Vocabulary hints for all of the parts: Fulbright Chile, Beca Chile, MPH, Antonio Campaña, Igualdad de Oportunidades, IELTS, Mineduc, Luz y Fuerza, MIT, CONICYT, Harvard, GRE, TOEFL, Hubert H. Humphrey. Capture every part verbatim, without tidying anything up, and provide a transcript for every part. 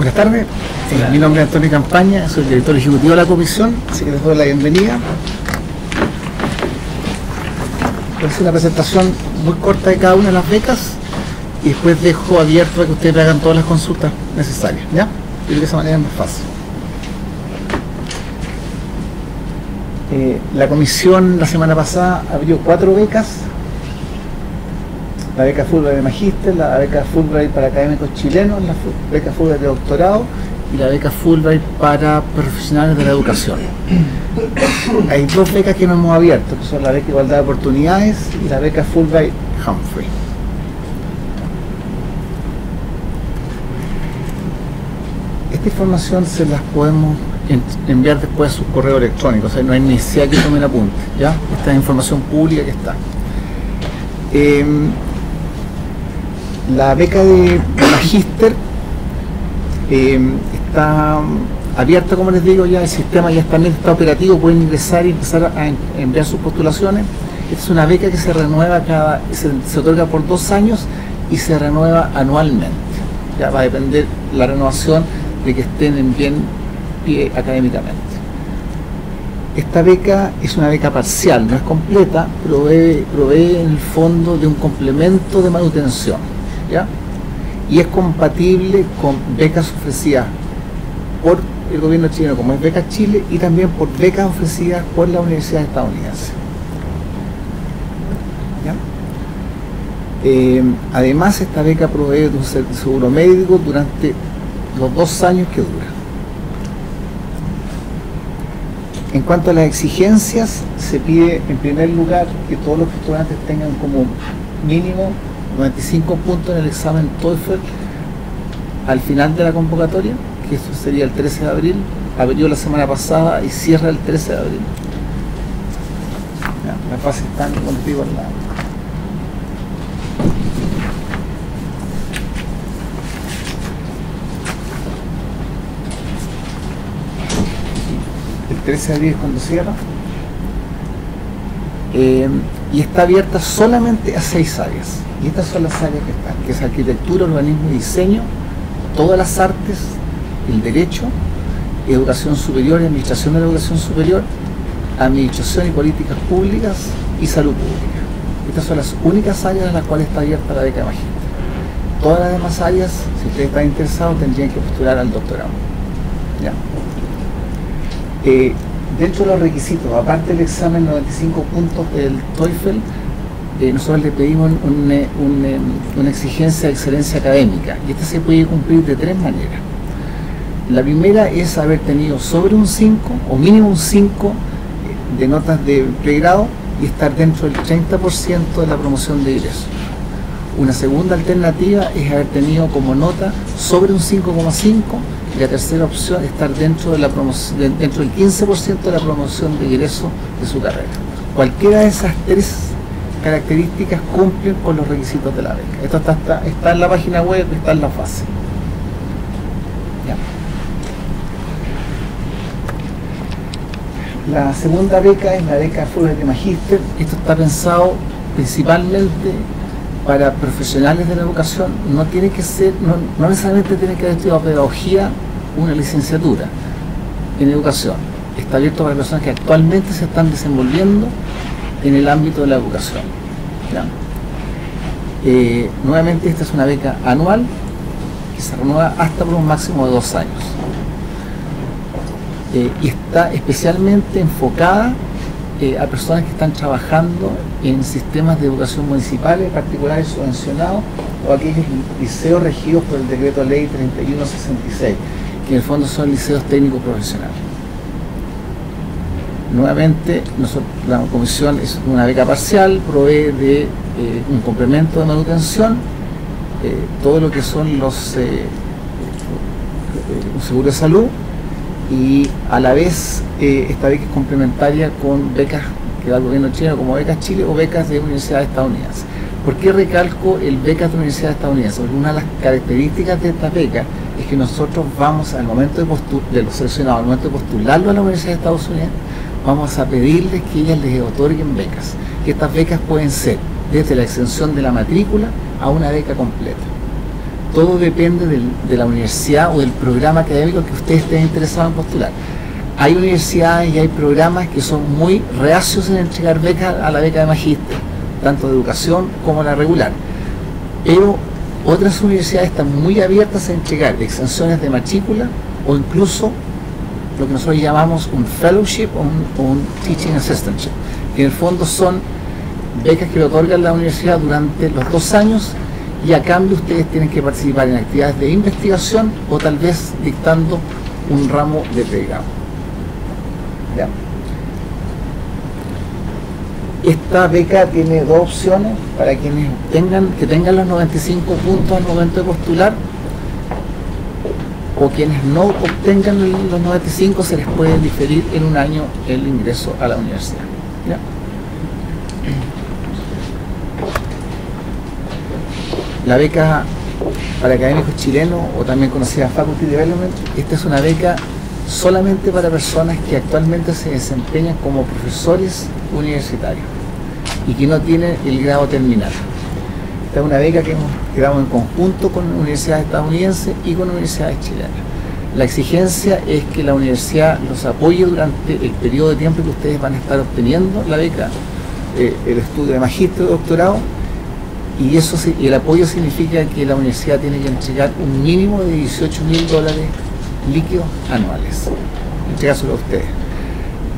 Buenas tardes, sí, mi nombre es Antonio Campaña, soy el director ejecutivo de la comisión, así que les doy la bienvenida. Voy a hacer una presentación muy corta de cada una de las becas y después dejo abierto para que ustedes hagan todas las consultas necesarias, ¿ya? Y de esa manera es más fácil. Eh, la comisión la semana pasada abrió cuatro becas: la beca Fulbright de Magíster, la beca Fulbright para académicos chilenos, la beca Fulbright de doctorado y la beca Fulbright para profesionales de la educación. Hay dos becas que no hemos abierto, que son la beca Igualdad de Oportunidades y la beca Fulbright Humphrey. Esta información se las podemos enviar después a su correo electrónico, o sea, no hay necesidad que tomen apunte, ¿ya? Esta es información pública que está. Eh, La beca de Magíster eh, está abierta, como les digo, ya el sistema ya está, está operativo, pueden ingresar y empezar a enviar sus postulaciones. Esta es una beca que se renueva cada, se, se otorga por dos años y se renueva anualmente. Ya va a depender la renovación de que estén en bien pie académicamente. Esta beca es una beca parcial, no es completa, provee, provee en el fondo de un complemento de manutención. ¿Ya? Y es compatible con becas ofrecidas por el gobierno chileno, como es Beca Chile, y también por becas ofrecidas por la Universidad Estadounidense. ¿Ya? Eh, además, esta beca provee de un seguro médico durante los dos años que dura. En cuanto a las exigencias, se pide en primer lugar que todos los estudiantes tengan como mínimo noventa y cinco puntos en el examen TOEFL al final de la convocatoria, que eso sería el trece de abril, abrió la semana pasada y cierra el trece de abril. Ya, las bases están contigo al lado. El trece de abril es cuando cierra. Eh, y está abierta solamente a seis áreas. Y estas son las áreas que están, que es arquitectura, urbanismo y diseño, todas las artes, el derecho, educación superior y administración de la educación superior, administración y políticas públicas y salud pública. Estas son las únicas áreas en las cuales está abierta la beca de Magíster. Todas las demás áreas, si ustedes están interesados, tendrían que postular al doctorado. ¿Ya? Eh, dentro de los requisitos, aparte del examen noventa y cinco puntos del TOEFL, Eh, nosotros le pedimos un, un, un, una exigencia de excelencia académica, y esta se puede cumplir de tres maneras. La primera es haber tenido sobre un cinco o mínimo un cinco de notas de pregrado y estar dentro del treinta por ciento de la promoción de ingreso. Una segunda alternativa es haber tenido como nota sobre un cinco coma cinco, y la tercera opción es estar dentro, de la de, dentro del quince por ciento de la promoción de ingreso de su carrera. Cualquiera de esas tres características cumplen con los requisitos de la beca. Esto está, está, está en la página web, está en la fase. Ya. La segunda beca es la beca Fulbright de Magíster. Esto está pensado principalmente para profesionales de la educación. No tiene que ser, no, no necesariamente tiene que haber estudiado pedagogía, una licenciatura en educación. Está abierto para personas que actualmente se están desenvolviendo en el ámbito de la educación. ¿Ya? Eh, nuevamente, esta es una beca anual que se renueva hasta por un máximo de dos años. Eh, y está especialmente enfocada eh, a personas que están trabajando en sistemas de educación municipales, particulares subvencionados, o aquellos liceos regidos por el decreto de ley treinta y uno sesenta y seis, que en el fondo son liceos técnicos profesionales. Nuevamente, nosotros, la comisión es una beca parcial, provee de eh, un complemento de manutención, eh, todo lo que son los eh, eh, seguros de salud, y a la vez eh, esta beca es complementaria con becas que da el gobierno chileno, como Becas Chile o becas de universidades estadounidenses. ¿Por qué recalco el becas de universidades estadounidenses? Porque una de las características de esta beca es que nosotros vamos, al momento de postular, de los seleccionados, al momento de postularlo a la Universidad de Estados Unidos, vamos a pedirles que ellas les otorguen becas, que estas becas pueden ser desde la exención de la matrícula a una beca completa. todo depende del, de la universidad o del programa académico que ustedes estén interesados en postular. Hay universidades y hay programas que son muy reacios en entregar becas a la beca de magíster, tanto de educación como la regular, pero otras universidades están muy abiertas a entregar exenciones de matrícula o incluso lo que nosotros llamamos un fellowship o un, o un teaching assistantship, que en el fondo son becas que le otorgan la universidad durante los dos años y a cambio ustedes tienen que participar en actividades de investigación o tal vez dictando un ramo de pregrado. ¿Ya? Esta beca tiene dos opciones para quienes tengan, que tengan los noventa y cinco puntos al momento de postular, o quienes no obtengan los noventa y cinco se les puede diferir en un año el ingreso a la universidad. ¿Ya? La beca para académicos chilenos, o también conocida Faculty Development, esta es una beca solamente para personas que actualmente se desempeñan como profesores universitarios y que no tienen el grado terminal. Esta es una beca que hemos creado en conjunto con universidades estadounidenses y con universidades chilenas. La exigencia es que la universidad los apoye durante el periodo de tiempo que ustedes van a estar obteniendo la beca, eh, el estudio de magíster o doctorado, y eso se, el apoyo significa que la universidad tiene que entregar un mínimo de dieciocho mil dólares líquidos anuales. Entregárselo a ustedes.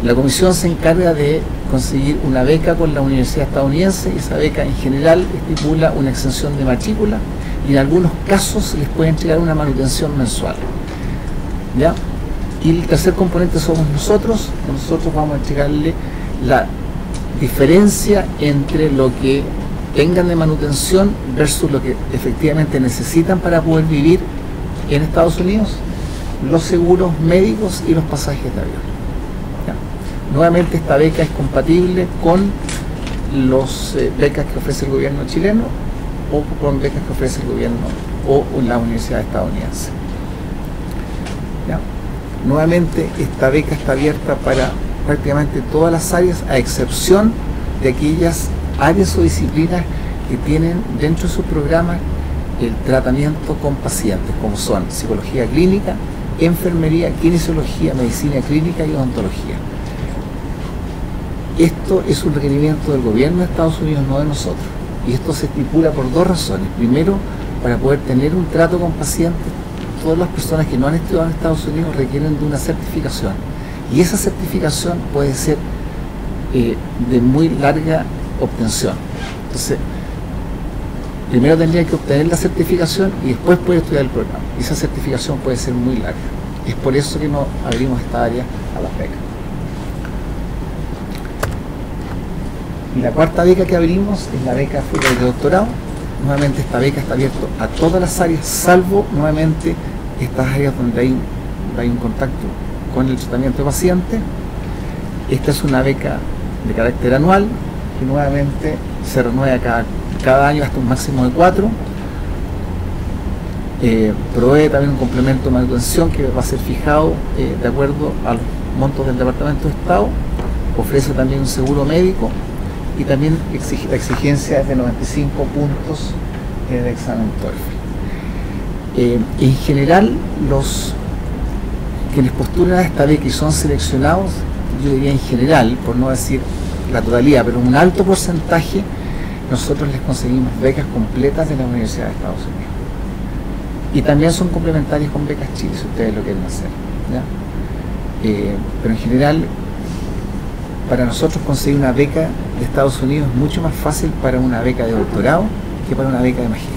La comisión se encarga de conseguir una beca con la universidad estadounidense, y esa beca en general estipula una exención de matrícula y en algunos casos les puede entregar una manutención mensual. ¿Ya? Y el tercer componente somos nosotros. Nosotros vamos a entregarle la diferencia entre lo que tengan de manutención versus lo que efectivamente necesitan para poder vivir en Estados Unidos, los seguros médicos y los pasajes de avión. ¿Ya? Nuevamente esta beca es compatible con las eh, becas que ofrece el gobierno chileno o con becas que ofrece el gobierno o la universidad estadounidense. ¿Ya? Nuevamente esta beca está abierta para prácticamente todas las áreas, a excepción de aquellas áreas o disciplinas que tienen dentro de su programa el tratamiento con pacientes, como son psicología clínica, enfermería, kinesiología, medicina clínica y odontología. Esto es un requerimiento del gobierno de Estados Unidos, no de nosotros, y esto se estipula por dos razones. Primero, para poder tener un trato con pacientes, todas las personas que no han estudiado en Estados Unidos requieren de una certificación, y esa certificación puede ser eh, de muy larga obtención. Entonces, primero tendría que obtener la certificación y después puede estudiar el programa. Y esa certificación puede ser muy larga. Es por eso que no abrimos esta área a las becas. Y la cuarta beca que abrimos es la beca Fulbright de doctorado. Nuevamente esta beca está abierta a todas las áreas, salvo nuevamente estas áreas donde hay, hay un contacto con el tratamiento de pacientes. Esta es una beca de carácter anual, que nuevamente se renueva cada, cada año hasta un máximo de cuatro. Eh, provee también un complemento de manutención que va a ser fijado eh, de acuerdo a los montos del Departamento de Estado. Ofrece también un seguro médico y también exige, la exigencia es de noventa y cinco puntos en el examen TOEFL. Eh, en general, los quienes postulan a esta beca y son seleccionados, yo diría en general, por no decir la totalidad, pero un alto porcentaje, nosotros les conseguimos becas completas de la Universidad de Estados Unidos. Y también son complementarias con becas Chile, si ustedes lo quieren hacer. ¿Ya? Eh, pero en general, para nosotros conseguir una beca de Estados Unidos es mucho más fácil para una beca de doctorado que para una beca de magíster,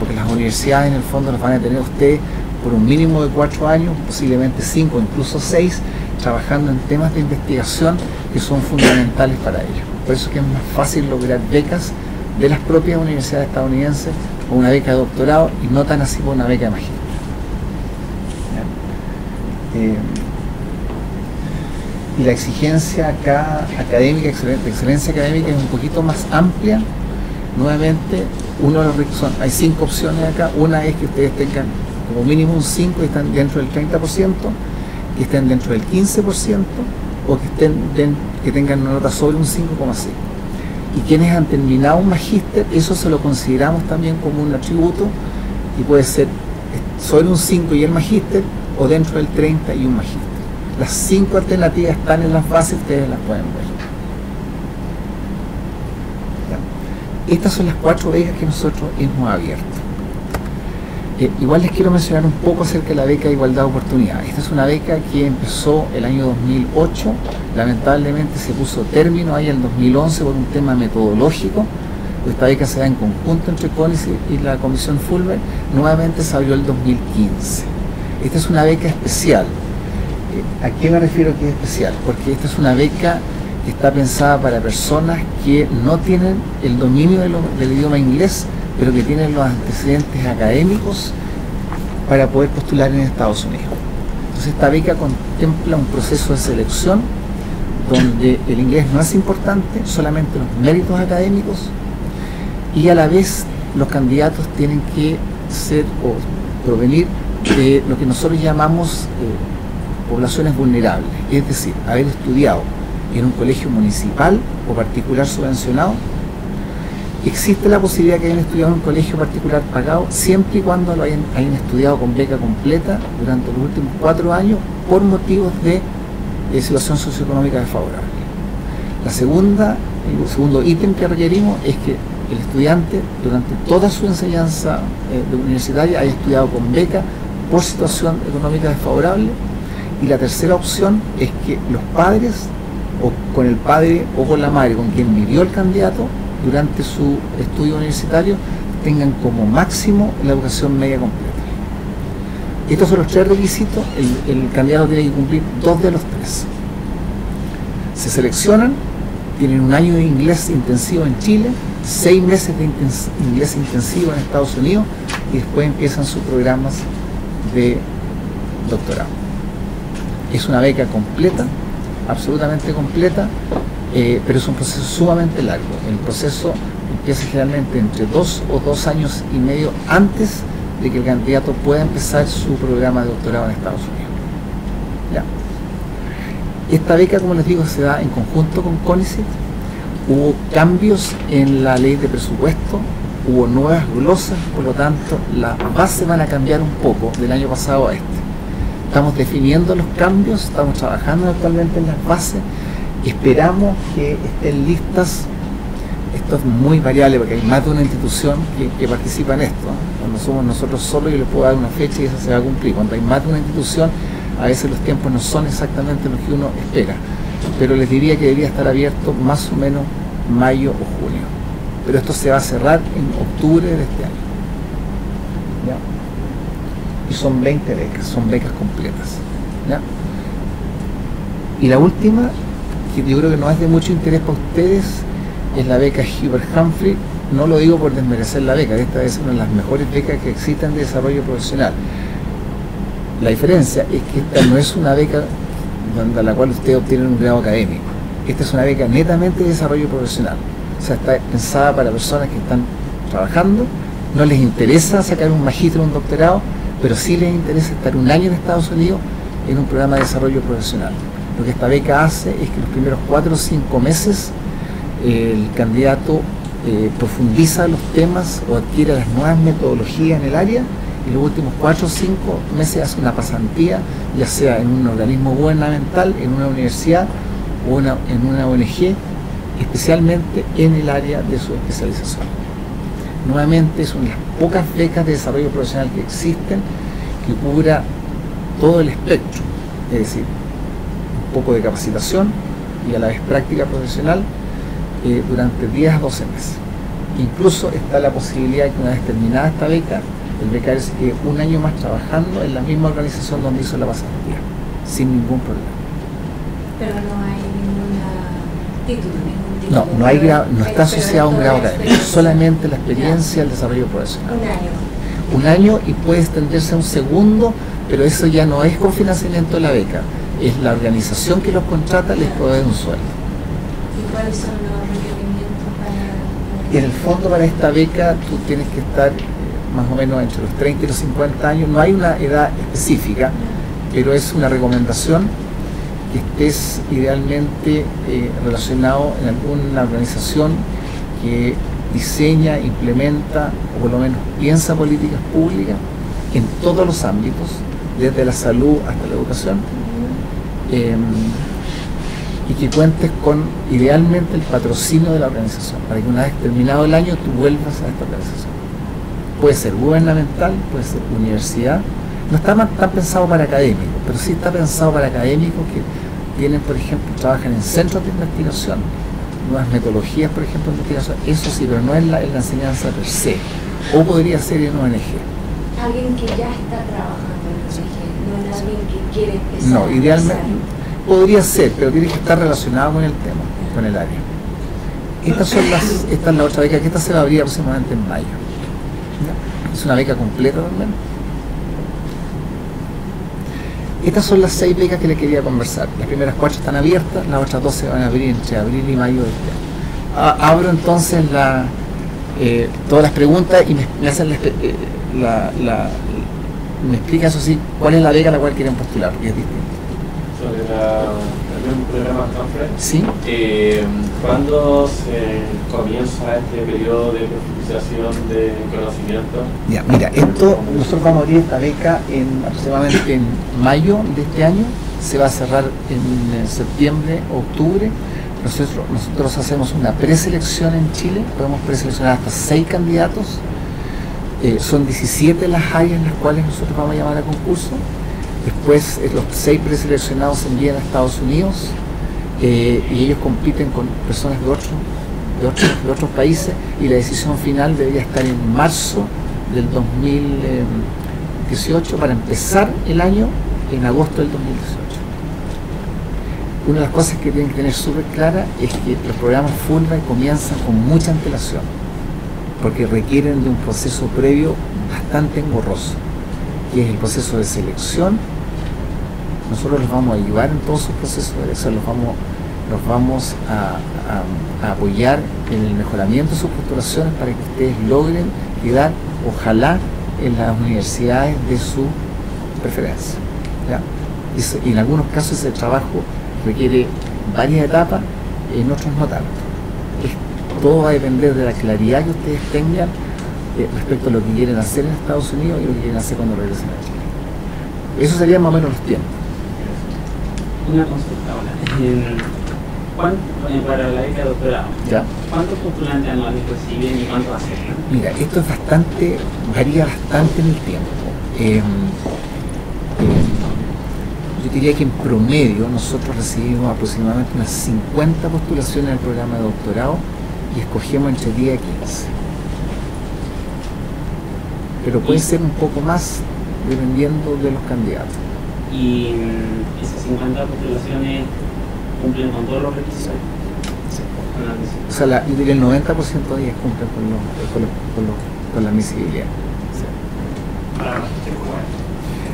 porque las universidades en el fondo las van a tener ustedes por un mínimo de cuatro años, posiblemente cinco, incluso seis, trabajando en temas de investigación que son fundamentales para ellos. Por eso es que es más fácil lograr becas de las propias universidades estadounidenses o una beca de doctorado, y no tan así por una beca de magíster. Eh, y la exigencia acá académica, excelente, excelencia académica es un poquito más amplia. Nuevamente, uno de los son, hay cinco opciones acá. Una es que ustedes tengan como mínimo un cinco y están dentro del treinta por ciento, que estén dentro del quince por ciento o que, estén den, que tengan una nota sobre un cinco coma cinco. Y quienes han terminado un magíster, eso se lo consideramos también como un atributo y puede ser sobre un cinco y el magíster, o dentro del treinta y un magíster. Las cinco alternativas están en las bases, ustedes las pueden ver. Estas son las cuatro becas que nosotros hemos abierto. Eh, igual les quiero mencionar un poco acerca de la beca de Igualdad de Oportunidades. Esta es una beca que empezó el año dos mil ocho, lamentablemente se puso término ahí en el dos mil once por un tema metodológico. Esta beca se da en conjunto entre CONICYT y la Comisión Fulbright. Nuevamente se abrió el dos mil quince. Esta es una beca especial. ¿A qué me refiero que es especial? Porque esta es una beca que está pensada para personas que no tienen el dominio de lo, del idioma inglés, pero que tienen los antecedentes académicos para poder postular en Estados Unidos. Entonces esta beca contempla un proceso de selección donde el inglés no es importante, solamente los méritos académicos, y a la vez los candidatos tienen que ser o provenir de lo que nosotros llamamos eh, poblaciones vulnerables, es decir, haber estudiado en un colegio municipal o particular subvencionado. Existe la posibilidad que hayan estudiado en un colegio particular pagado, siempre y cuando lo hayan, hayan estudiado con beca completa durante los últimos cuatro años por motivos de eh, situación socioeconómica desfavorable. La segunda, el segundo ítem que requerimos es que el estudiante durante toda su enseñanza eh, de universitaria haya estudiado con beca por situación económica desfavorable. Y la tercera opción es que los padres, o con el padre o con la madre con quien vivió el candidato durante su estudio universitario, tengan como máximo la educación media completa. Estos son los tres requisitos. El, el candidato tiene que cumplir dos de los tres. Se seleccionan, tienen un año de inglés intensivo en Chile, seis meses de intens inglés intensivo en Estados Unidos, y después empiezan sus programas de doctorado. Es una beca completa, absolutamente completa, eh, pero es un proceso sumamente largo. El proceso empieza generalmente entre dos o dos años y medio antes de que el candidato pueda empezar su programa de doctorado en Estados Unidos. Ya. Esta beca, como les digo, se da en conjunto con CONICYT. Hubo cambios en la ley de presupuesto, hubo nuevas glosas, por lo tanto las bases van a cambiar un poco del año pasado a este. Estamos definiendo los cambios, estamos trabajando actualmente en las bases, esperamos que estén listas. Esto es muy variable porque hay más de una institución que, que participa en esto. Cuando somos nosotros solos yo les puedo dar una fecha y esa se va a cumplir. Cuando hay más de una institución, a veces los tiempos no son exactamente los que uno espera, pero les diría que debería estar abierto más o menos mayo o junio, pero esto se va a cerrar en octubre de este año. ¿Ya? Y son veinte becas, son becas completas. ¿Ya? Y la última, que yo creo que no es de mucho interés para ustedes, es la beca Hubert Humphrey. No lo digo por desmerecer la beca, esta es una de las mejores becas que existen de desarrollo profesional. La diferencia es que esta no es una beca a la cual ustedes obtienen un grado académico. Esta es una beca netamente de desarrollo profesional. O sea, está pensada para personas que están trabajando, no les interesa sacar un magíster o un doctorado, pero sí les interesa estar un año en Estados Unidos en un programa de desarrollo profesional. Lo que esta beca hace es que los primeros cuatro o cinco meses eh, el candidato eh, profundiza los temas o adquiere las nuevas metodologías en el área, y los últimos cuatro o cinco meses hace una pasantía, ya sea en un organismo gubernamental, en una universidad o una, en una O N G, especialmente en el área de su especialización. Nuevamente es una de las pocas becas de desarrollo profesional que existen que cubra todo el espectro, es decir, un poco de capacitación y a la vez práctica profesional eh, durante diez a doce meses. Incluso está la posibilidad de que una vez terminada esta beca, el becario se quede un año más trabajando en la misma organización donde hizo la pasantía, sin ningún problema. Pero no hay ningún título, ningún título. No, no, hay grado, no está asociado a un grado académico, solamente la experiencia, el desarrollo profesional. Un año. Un año, y puede extenderse a un segundo, pero eso ya no es con financiamiento de la beca, es la organización que los contrata, les provee un sueldo. ¿Y cuáles son los requerimientos para...? En el fondo, para esta beca tú tienes que estar más o menos entre los treinta y los cincuenta años. No hay una edad específica, pero es una recomendación que estés idealmente eh, relacionado en alguna organización que diseña, implementa, o por lo menos piensa políticas públicas en todos los ámbitos, desde la salud hasta la educación, eh, y que cuentes con, idealmente, el patrocinio de la organización, para que una vez terminado el año tú vuelvas a esta organización. Puede ser gubernamental, puede ser universidad, no está, está pensado para académicos, pero sí está pensado para académicos que tienen, por ejemplo, trabajan en centros de investigación, nuevas metodologías, por ejemplo, de investigación, eso sí, pero no es la, en la enseñanza per se, o podría ser en O N G. Alguien que ya está trabajando en O N G, no es alguien que quiere empezar. No, idealmente podría ser, pero tiene que estar relacionado con el tema, con el área. Estas son las, esta es la otra beca, que esta se va a abrir aproximadamente en mayo. Es una beca completa también. Estas son las seis becas que les quería conversar. Las primeras cuatro están abiertas, las otras dos se van a abrir entre abril y mayo de este año. Abro entonces la, eh, todas las preguntas y me, me hacen la, eh, la, la, me explica, eso sí, cuál es la beca a la cual quieren postular, que es distinto. Sobre la, el programa Humphrey, ¿sí? eh, ¿Cuándo se comienza este periodo de profundización de conocimiento? Ya, mira, esto, nosotros vamos a abrir esta beca en, aproximadamente en mayo de este año, se va a cerrar en septiembre, octubre. Nosotros, nosotros hacemos una preselección en Chile, podemos preseleccionar hasta seis candidatos, eh, son diecisiete las áreas en las cuales nosotros vamos a llamar a concurso. Después los seis preseleccionados se envían a Estados Unidos, eh, y ellos compiten con personas de, otro, de, otro, de otros países, y la decisión final debería estar en marzo del dos mil dieciocho para empezar el año en agosto del dos mil dieciocho. Una de las cosas que tienen que tener súper clara es que los programas Fulbright comienzan con mucha antelación porque requieren de un proceso previo bastante engorroso, que es el proceso de selección. Nosotros los vamos a ayudar en todos sus procesos de selección, los vamos, los vamos a, a, a apoyar en el mejoramiento de sus postulaciones para que ustedes logren quedar, ojalá, en las universidades de su preferencia. ¿Ya? Y, y en algunos casos ese trabajo requiere varias etapas, en otros no tanto. Es, todo va a depender de la claridad que ustedes tengan Eh, respecto a lo que quieren hacer en Estados Unidos y lo que quieren hacer cuando regresen a Chile. Eso sería más o menos los tiempos. Una consulta ahora. Eh, eh, para la beca de doctorado, ¿ya? ¿Cuántos postulantes anuales reciben y cuántos aceptan? Mira, esto es bastante, varía bastante en el tiempo. Eh, eh, yo diría que en promedio nosotros recibimos aproximadamente unas cincuenta postulaciones al programa de doctorado y escogemos entre diez y quince. Pero puede ser un poco más dependiendo de los candidatos. ¿Y esas cincuenta postulaciones cumplen con todos los requisitos? Sí. O sea, la, yo diría el noventa por ciento de ellas cumplen con, lo, con, lo, con, lo, con la admisibilidad. Sí.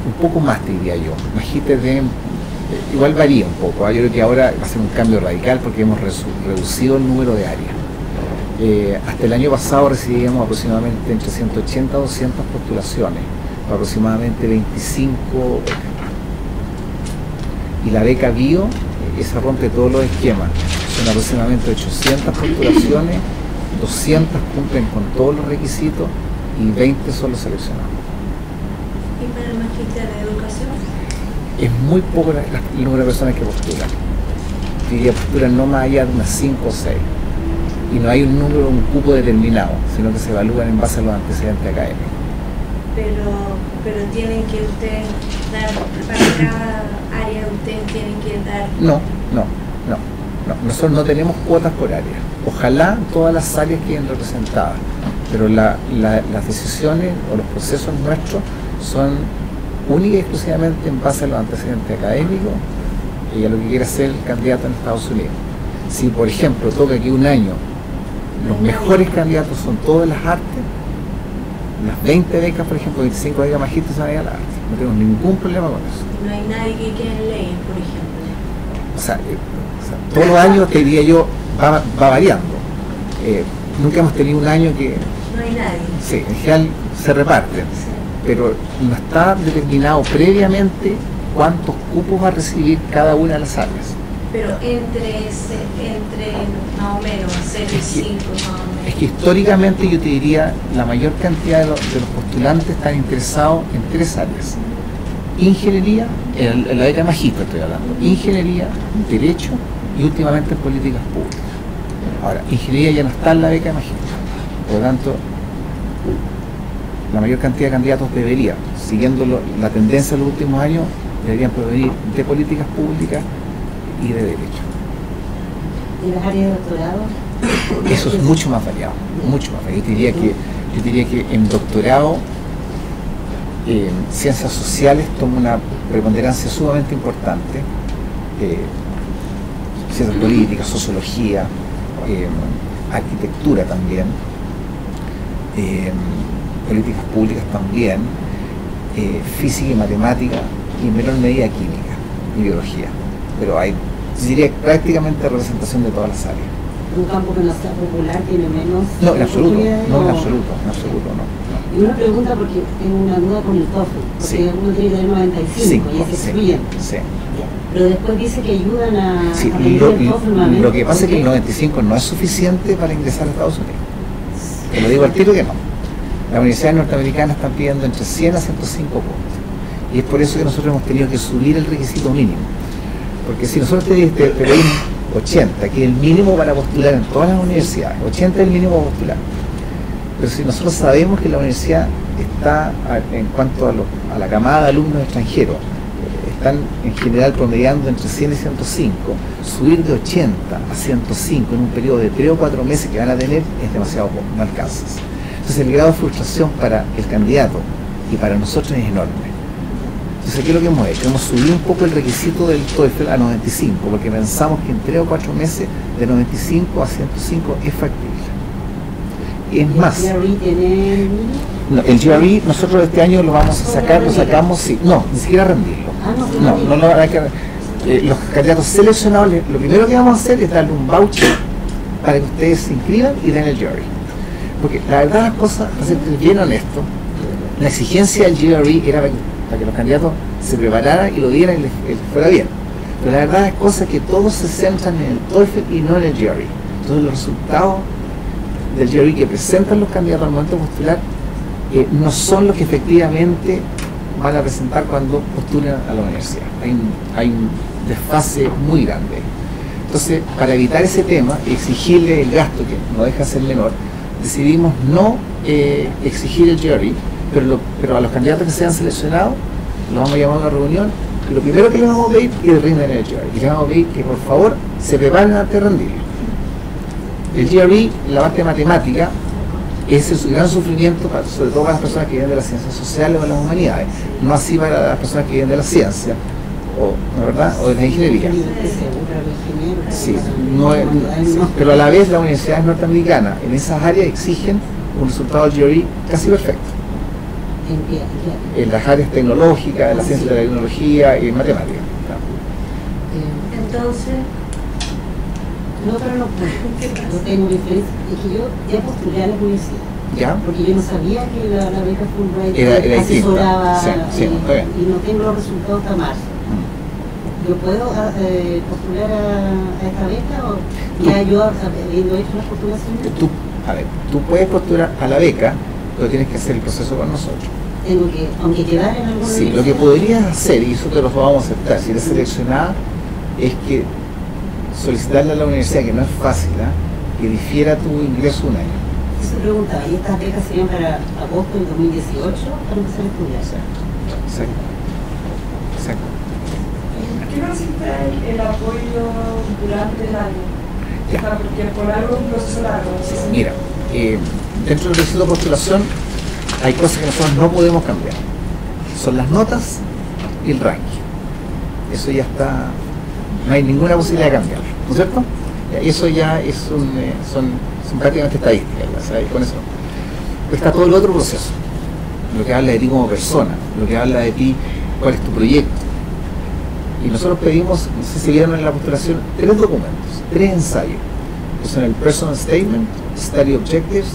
Un poco más te diría yo. Magíster de, igual varía un poco, ¿eh? Yo creo que ahora va a ser un cambio radical porque hemos reducido el número de áreas. Eh, hasta el año pasado recibíamos aproximadamente entre ciento ochenta a doscientas postulaciones, aproximadamente veinticinco becas. Y la beca bio, eh, esa rompe todos los esquemas, son aproximadamente ochocientas postulaciones, doscientas cumplen con todos los requisitos y veinte son los seleccionados. ¿Y para el magíster de educación? Es muy poco la, la, el número de personas que postulan, diría postulan no más allá de unas cinco o seis. Y no hay un número, un cupo determinado, sino que se evalúan en base a los antecedentes académicos. Pero, pero tienen que ustedes dar, para cada área ustedes tienen que dar... No, no, no, no. Nosotros no tenemos cuotas por área. Ojalá todas las áreas queden representadas, pero la, la, las decisiones o los procesos nuestros son únicas y exclusivamente en base a los antecedentes académicos y a lo que quiera hacer el candidato en Estados Unidos. Si, por ejemplo, toca aquí un año, los mejores candidatos son todas las artes, las veinte becas, por ejemplo, veinticinco becas magíster se van a ir a la arte. No tenemos ningún problema con eso. No hay nadie que quede en leyes, por ejemplo. O sea, eh, o sea todos los años, te diría yo, va, va variando. Eh, nunca hemos tenido un año que... No hay nadie. Sí, en general se reparten, sí. Pero no está determinado previamente cuántos cupos va a recibir cada una de las áreas. Pero entre, ese, entre más o menos, cero y cinco más o menos. Es que históricamente yo te diría, la mayor cantidad de los, de los postulantes están interesados en tres áreas. Ingeniería, en, en la beca magíster estoy hablando, ingeniería, derecho y últimamente en políticas públicas. Ahora, ingeniería ya no está en la beca magíster, por lo tanto, la mayor cantidad de candidatos debería, siguiendo lo, la tendencia de los últimos años, deberían provenir de políticas públicas y de derecho. ¿Y las áreas de doctorado? Eso es mucho más variado, mucho más variado. Yo diría que, yo diría que en doctorado, eh, ciencias sociales toma una preponderancia sumamente importante, eh, ciencias políticas, sociología, eh, arquitectura también, eh, políticas públicas también, eh, física y matemática, y en menor medida química y biología. Pero hay, diría, prácticamente representación de todas las áreas. ¿Un campo que no sea popular tiene menos? No, en absoluto, no, o... en absoluto, en absoluto, no, no. Y una pregunta porque tengo una duda con el TOEFL, porque sí. Uno tiene que tener noventa y cinco, sí, y es excluyente. Sí, sí. Pero después dice que ayudan a... Sí, a lo, el TOEFL nuevamente, lo que pasa es que el noventa y cinco no es suficiente para ingresar a Estados Unidos. Te lo digo al tiro que no. Las universidades norteamericanas están pidiendo entre cien a ciento cinco puntos. Y es por eso que nosotros hemos tenido que subir el requisito mínimo. Porque si nosotros te pedimos ochenta, que es el mínimo para postular en todas las universidades, ochenta es el mínimo para postular. Pero si nosotros sabemos que la universidad está, en cuanto a, lo, a la camada de alumnos extranjeros, están en general promediando entre cien y ciento cinco, subir de ochenta a ciento cinco en un periodo de tres o cuatro meses que van a tener es demasiado poco, no alcanzas. Entonces el grado de frustración para el candidato y para nosotros es enorme. Entonces, ¿qué es lo que hemos hecho? Hemos subido un poco el requisito del TOEFL a noventa y cinco, porque pensamos que en tres o cuatro meses de noventa y cinco a ciento cinco es factible. Es más, no, el G R E nosotros este año lo vamos a sacar, lo sacamos, sí, no, ni siquiera rendirlo. No, no, no, hay que, eh, los candidatos seleccionados, lo primero que vamos a hacer es darle un voucher para que ustedes se inscriban y den el G R E. Porque la verdad las cosas, para ser bien honesto, la exigencia del G R E era para que para que los candidatos se prepararan y lo dieran y les, les fuera bien. Pero la verdad es cosa que todos se centran en el TOEFL y no en el G R E. Entonces los resultados del G R E que presentan los candidatos al momento de postular eh, no son los que efectivamente van a presentar cuando postulan a la universidad. Hay un, hay un desfase muy grande. Entonces, para evitar ese tema, exigirle el gasto, que no deja ser menor, decidimos no eh, exigir el G R E. Pero, lo, pero a los candidatos que sean seleccionados los vamos a llamar a una reunión y lo primero que les vamos a pedir es que rinden el G R E y les vamos a pedir que por favor se preparen antes de rendir el G R E. La parte matemática es el gran sufrimiento para, sobre todo para las personas que vienen de las ciencias sociales o de las humanidades, no así para las personas que vienen de la ciencia o, ¿no es verdad? O de la ingeniería, sí, no es, no, pero a la vez las universidades norteamericanas en esas áreas exigen un resultado del G R E casi perfecto. En las áreas tecnológicas, en la ciencia de la tecnología y en matemáticas. Entonces, no, pero no puedo. No tengo diferencia. Es que yo ya postulé a la universidad. ¿Ya? Porque yo no sabía que la, la beca Fulbright era, era asesoraba, sí, sí, eh, y no tengo los resultados hasta marzo. ¿Yo puedo eh, postular a, a esta beca o ya yo habiendo hecho las postulaciones? Tú, a ver, tú puedes postular a la beca, pero tienes que hacer el proceso con nosotros. Tengo que, aunque quedar en algún... Sí, lo que podrías hacer, y eso te lo vamos a aceptar, si eres seleccionada, es que solicitarle a la universidad, que no es fácil, ¿eh?, que difiera tu ingreso un año. Eso te preguntaba, ¿y estas becas serían para agosto del dos mil dieciocho para empezar a estudiar? Exacto, exacto, exacto. ¿Qué consiste el apoyo durante el año? Ya. O sea, porque por algo es un proceso largo. ¿Sí? Mira, eh, dentro del proceso de postulación hay cosas que nosotros no podemos cambiar, son las notas y el ranking. Eso ya está, no hay ninguna posibilidad de cambiarlo, ¿no es cierto? Eso ya es un, son, son prácticamente estadísticas, ¿sabes? Con eso está todo el otro proceso, lo que habla de ti como persona, lo que habla de ti, cuál es tu proyecto. Y nosotros pedimos, no sé si vieron en la postulación, tres documentos, tres ensayos, que son el Personal Statement, Study Objectives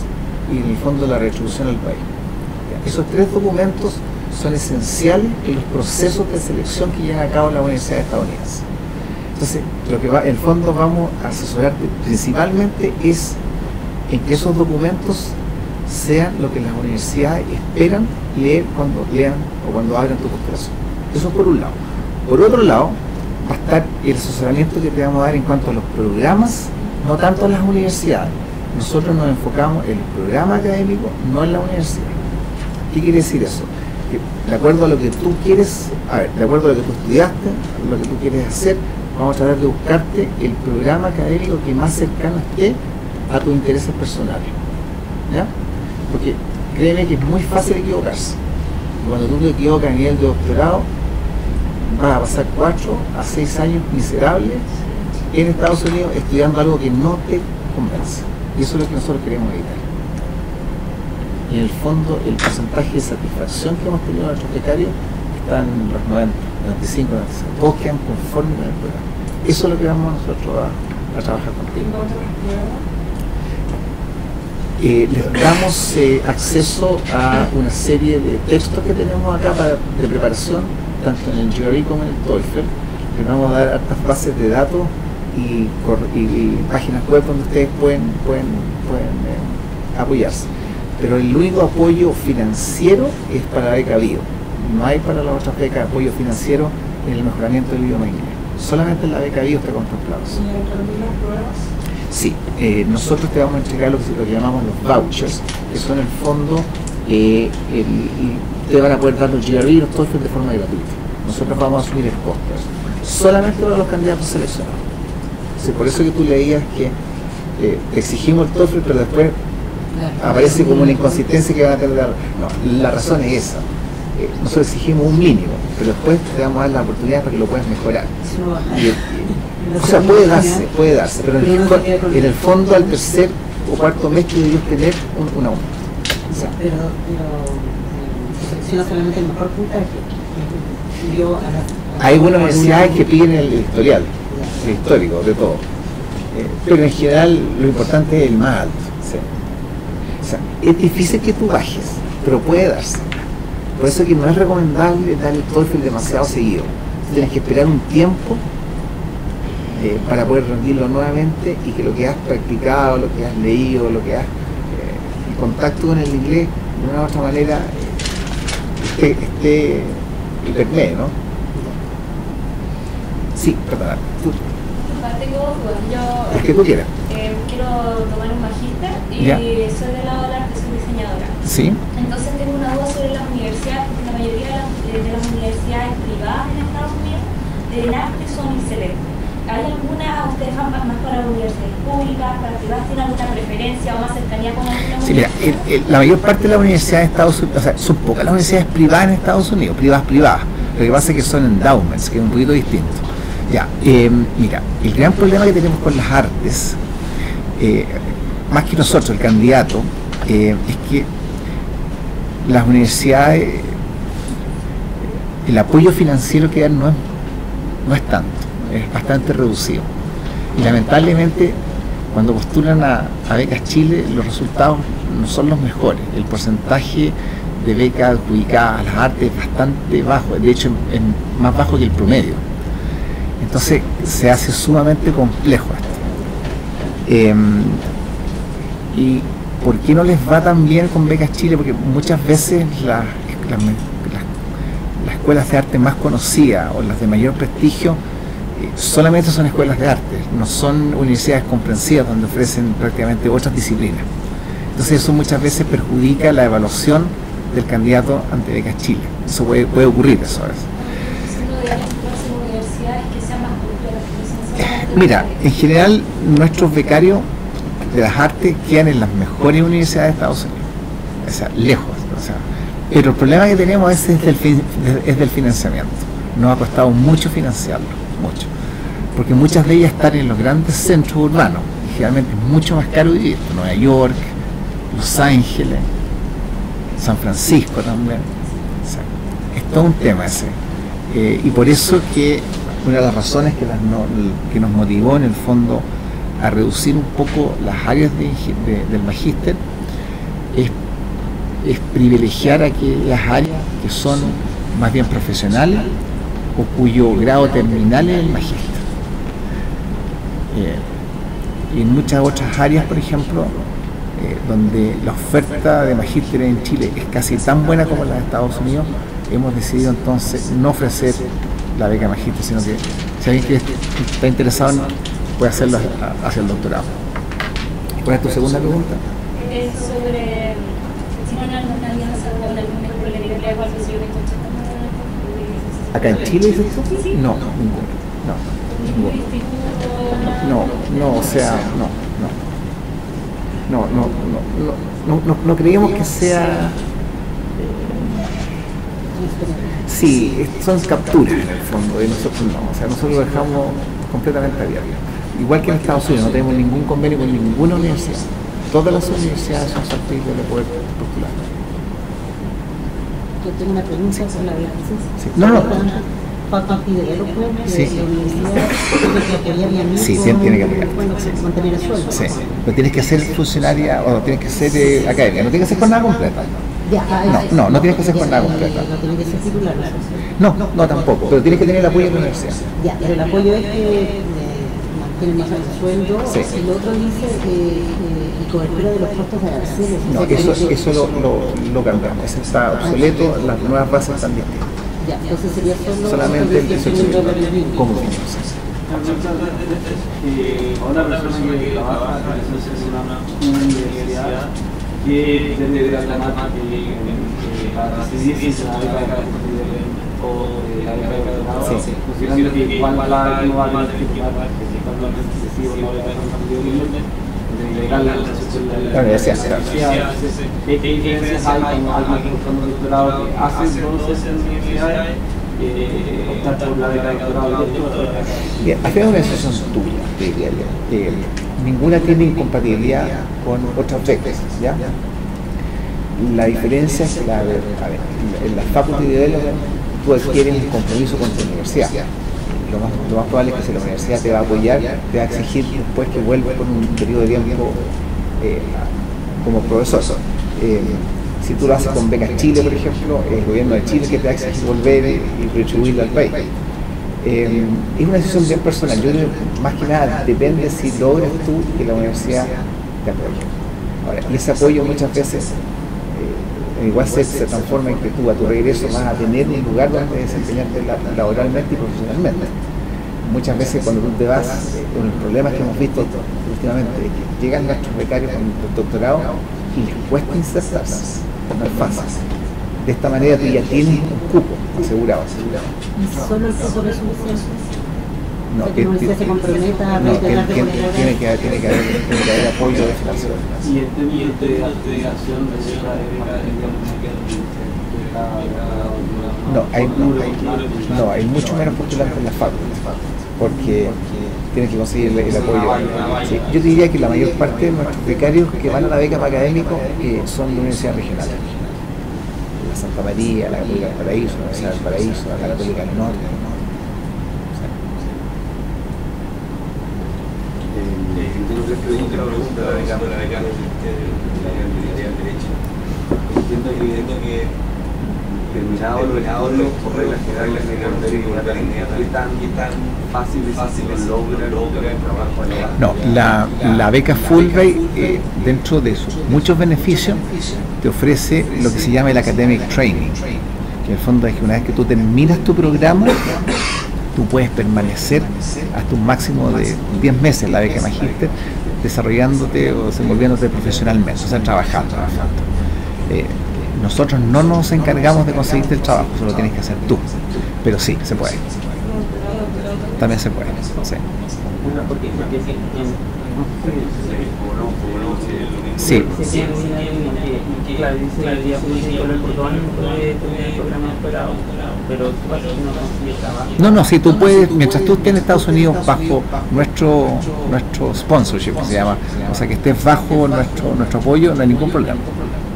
y en el fondo la retribución al país. Esos tres documentos son esenciales en los procesos de selección que llevan a cabo la universidad estadounidense. Entonces, lo que va, en el fondo vamos a asesorarte principalmente es en que esos documentos sean lo que las universidades esperan leer cuando lean o cuando abran tu postulación. Eso por un lado. Por otro lado, va a estar el asesoramiento que te vamos a dar en cuanto a los programas, no tanto a las universidades. Nosotros nos enfocamos en el programa académico, no en la universidad. ¿Qué quiere decir eso? Que de acuerdo a lo que tú quieres, a ver, de acuerdo a lo que tú estudiaste, a lo que tú quieres hacer, vamos a tratar de buscarte el programa académico que más cercano esté a tus intereses personales, ¿ya? Porque créeme que es muy fácil equivocarse. Cuando tú te equivocas a nivel de doctorado, vas a pasar cuatro a seis años miserables en Estados Unidos estudiando algo que no te convence. Y eso es lo que nosotros queremos evitar. Y en el fondo, el porcentaje de satisfacción que hemos tenido en nuestros becarios está en los noventa, noventa y cinco, noventa y seis. Todos quedan conformes con el programa. Eso es lo que vamos nosotros a, a trabajar contigo. Eh, les damos eh, acceso a una serie de textos que tenemos acá para, de preparación, tanto en el G R E como en el TOEFL. Les vamos a dar hartas bases de datos y, y, y páginas web donde ustedes pueden, pueden, pueden eh, apoyarse. Pero el único apoyo financiero es para la beca bio. No hay para las otras becas apoyo financiero en el mejoramiento del idioma inglés. Solamente en la beca bio está contemplado. ¿Y en los programas? Sí, eh, nosotros te vamos a entregar lo que, lo que llamamos los vouchers, que son en el fondo, eh, el, te van a poder dar los G R E y los TOEFL de forma gratuita. Nosotros vamos a asumir el costo. Solamente para los candidatos seleccionados. O sea, por eso que tú leías que eh, exigimos el TOEFL, pero después aparece como una inconsistencia que van a tener. No, la razón es esa. Eh, nosotros exigimos un mínimo, pero después te damos a dar la oportunidad para que lo puedas mejorar. Y, eh, o sea, puede darse, puede darse, pero en el, en el fondo al tercer o cuarto mes tú debes tener un, un aumento. O sea, pero, pero selecciona solamente el mejor puntaje. Yo, a, a, Hay algunas universidades que piden el historial, el histórico de todo. Eh, pero en general lo importante es el más alto. ¿Sí? O sea, es difícil que tú bajes, pero puede darse. Por eso que no es recomendable dar el TOEFL demasiado seguido. Tienes que esperar un tiempo Eh, para poder rendirlo nuevamente y que lo que has practicado, lo que has leído, lo que has... Eh, el contacto con el inglés, de una u otra manera, esté... esté hipermedio, ¿no? Sí, perdón. Tú. Tengo dudas. Yo... Es que tú quieras. Eh, quiero tomar un magíster y ya. Soy de la ola que soy diseñadora. Sí. Entonces tengo una duda sobre las universidades, porque la mayoría de las, de las universidades privadas en Estados Unidos, del arte, son excelentes. ¿Hay alguna, ustedes van más para las universidades públicas, para privadas, tienen alguna preferencia o más cercanía con alguna sí, universidad? Mira, el, el, la mayor parte de las universidades de Estados Unidos, o sea, son pocas las universidades privadas en Estados Unidos, privadas, privadas. Lo que pasa es que son endowments, que es un poquito distinto. Ya, eh, mira, el gran problema que tenemos con las artes, eh, más que nosotros, el candidato, eh, es que las universidades, el apoyo financiero que dan no es, no es tanto. Es bastante reducido y lamentablemente cuando postulan a, a Becas Chile los resultados no son los mejores. El porcentaje de becas adjudicadas a las artes es bastante bajo, de hecho es más bajo que el promedio, entonces se hace sumamente complejo esto. Eh, ¿y por qué no les va tan bien con Becas Chile? Porque muchas veces las, las, las, las escuelas de arte más conocidas o las de mayor prestigio solamente son escuelas de arte, no son universidades comprensivas donde ofrecen prácticamente otras disciplinas. Entonces eso muchas veces perjudica la evaluación del candidato ante Becas Chile. Eso puede, puede ocurrir, eso es. Mira, en general nuestros becarios de las artes quedan en las mejores universidades de Estados Unidos, o sea, lejos. O sea, pero el problema que tenemos es, es, del, es del financiamiento. Nos ha costado mucho financiarlo. Mucho, porque muchas de ellas están en los grandes centros urbanos y generalmente es mucho más caro vivir. Nueva York, Los Ángeles, San Francisco también, o sea, es todo un tema ese. Eh, y por eso que una de las razones que, las no, que nos motivó en el fondo a reducir un poco las áreas de, de, del magíster es, es privilegiar aquellas áreas que son más bien profesionales o cuyo grado terminal es el magíster. eh, y en muchas otras áreas, por ejemplo, eh, donde la oferta de magísteres en Chile es casi tan buena como la de Estados Unidos, hemos decidido entonces no ofrecer la beca magíster, sino que si alguien que está interesado puede hacerlo hacia el doctorado. ¿Cuál es tu segunda pregunta? Es sobre si no hay una alianza con alguna problemática que haya sido acá en Chile, ¿dices tú? No, ninguna. No, no, o sea, no, no, no, no, no, no, no creíamos que sea. Sí, son capturas en el fondo, y nosotros no, o sea, nosotros lo dejamos completamente abierto. Igual que en Estados Unidos, no tenemos ningún convenio con ninguna universidad. Todas las universidades son susceptibles de poder postular. Yo tengo una pregunta sobre la violencia. Sí. No, no. Papá Fidel, sí, sí, tiene que aplicar. Mantener el sueldo. Sí, pero tienes que ser funcionaria o tienes que ser eh, académica, no tienes que ser jornada completa. No, no, no tienes que ser jornada completa. No tienes que ser titular. No, no tampoco, pero tienes que tener el apoyo de la universidad. Ya, pero el apoyo es que más el sueldo, sí. El otro dice eh, eh, cobertura de los costos de aranceles. No, o sea, eso, eso, eso lo, lo, lo cambiamos, eso está obsoleto, las nuevas bases están distintas. Ya, entonces sería solo solamente el dieciocho mil dólares como mínimo. Una persona que trabaja en una universidad que debe de la mano que para decidir si se va a pagar o la beca de doctorado, considerando que igual va a haber que bien, aquí hay una decisión tuya, te diría yo. Eh, ninguna tiene incompatibilidad con otras becas, ¿ya? La diferencia es que la, a ver, en la facultad de derecho tú adquieres un compromiso con tu universidad. Lo más, lo más probable es que si la universidad te va a apoyar, te va a exigir después que vuelvas por un periodo de tiempo eh, como profesor. Eh, si tú lo haces con Beca Chile, por ejemplo, el gobierno de Chile que te va a exigir volver y retribuirlo al país. Eh, es una decisión bien personal. Yo creo que más que nada depende si logras tú que la universidad te apoye. Ahora, y ese apoyo muchas veces igual se, se transforma en que tú a tu regreso vas a tener un lugar donde desempeñarte laboralmente y profesionalmente. Muchas veces cuando tú te vas, con los problemas que hemos visto últimamente, es que llegan nuestros becarios con el doctorado y les cuesta insertarse, no es fácil. De esta manera tú ya tienes un cupo asegurado. ¿Y solo el cupo de su no, que se comprometa a no, tiene que tiene que haber apoyo de financiación. Y este de la integración de la beca, no hay no hay mucho menos postulantes en las facultades porque tienen que conseguir el, el apoyo. Sí, yo diría que la mayor parte de nuestros becarios que van a la beca para académicos eh, son de universidades regionales. La Santa María, la Católica del Paraíso, la Universidad del Paraíso, la Católica del Norte. Una pregunta de la beca de derecho. Entiendo que terminado lo regado por reglas generales de la ¿qué tan fácil es lograr el trabajo? No, la, la beca Fulbright, eh, dentro de sus muchos beneficios, te ofrece lo que se llama el academic training, que en el fondo es que una vez que tú terminas tu programa, tú puedes permanecer hasta un máximo de diez meses en la beca magíster, desarrollándote o desenvolviéndote profesionalmente, o sea, trabajando. trabajando. Eh, nosotros no nos encargamos de conseguirte el trabajo, eso lo tienes que hacer tú, pero sí, se puede. También se puede, sí. Sí. No, no, si tú puedes, mientras tú estés en Estados Unidos bajo nuestro nuestro sponsorship, se llama, o sea que estés bajo nuestro nuestro apoyo, no hay ningún problema.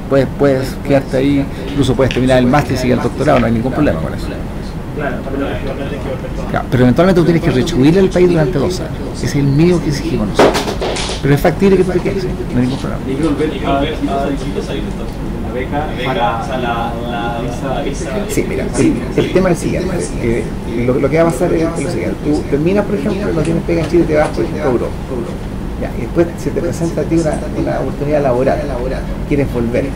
Puedes, puedes quedarte ahí, incluso puedes terminar el máster y seguir el doctorado, no hay ningún problema con eso. Claro, pero eventualmente tú tienes que retribuirle al país durante dos años. Es el mínimo que exigimos nosotros. Pero es factible que tú te quedes, no hay ningún problema. beca, beca para, para la, la, la, la visa. Sí, mira, sí, el, el tema es el siguiente. Eh, lo, lo que va a pasar es lo siguiente. Tú terminas, por ejemplo, no tienes pega en Chile, te vas, por ejemplo, a Europa. Ya, y después se te presenta a ti una, una oportunidad laboral, quieres volver.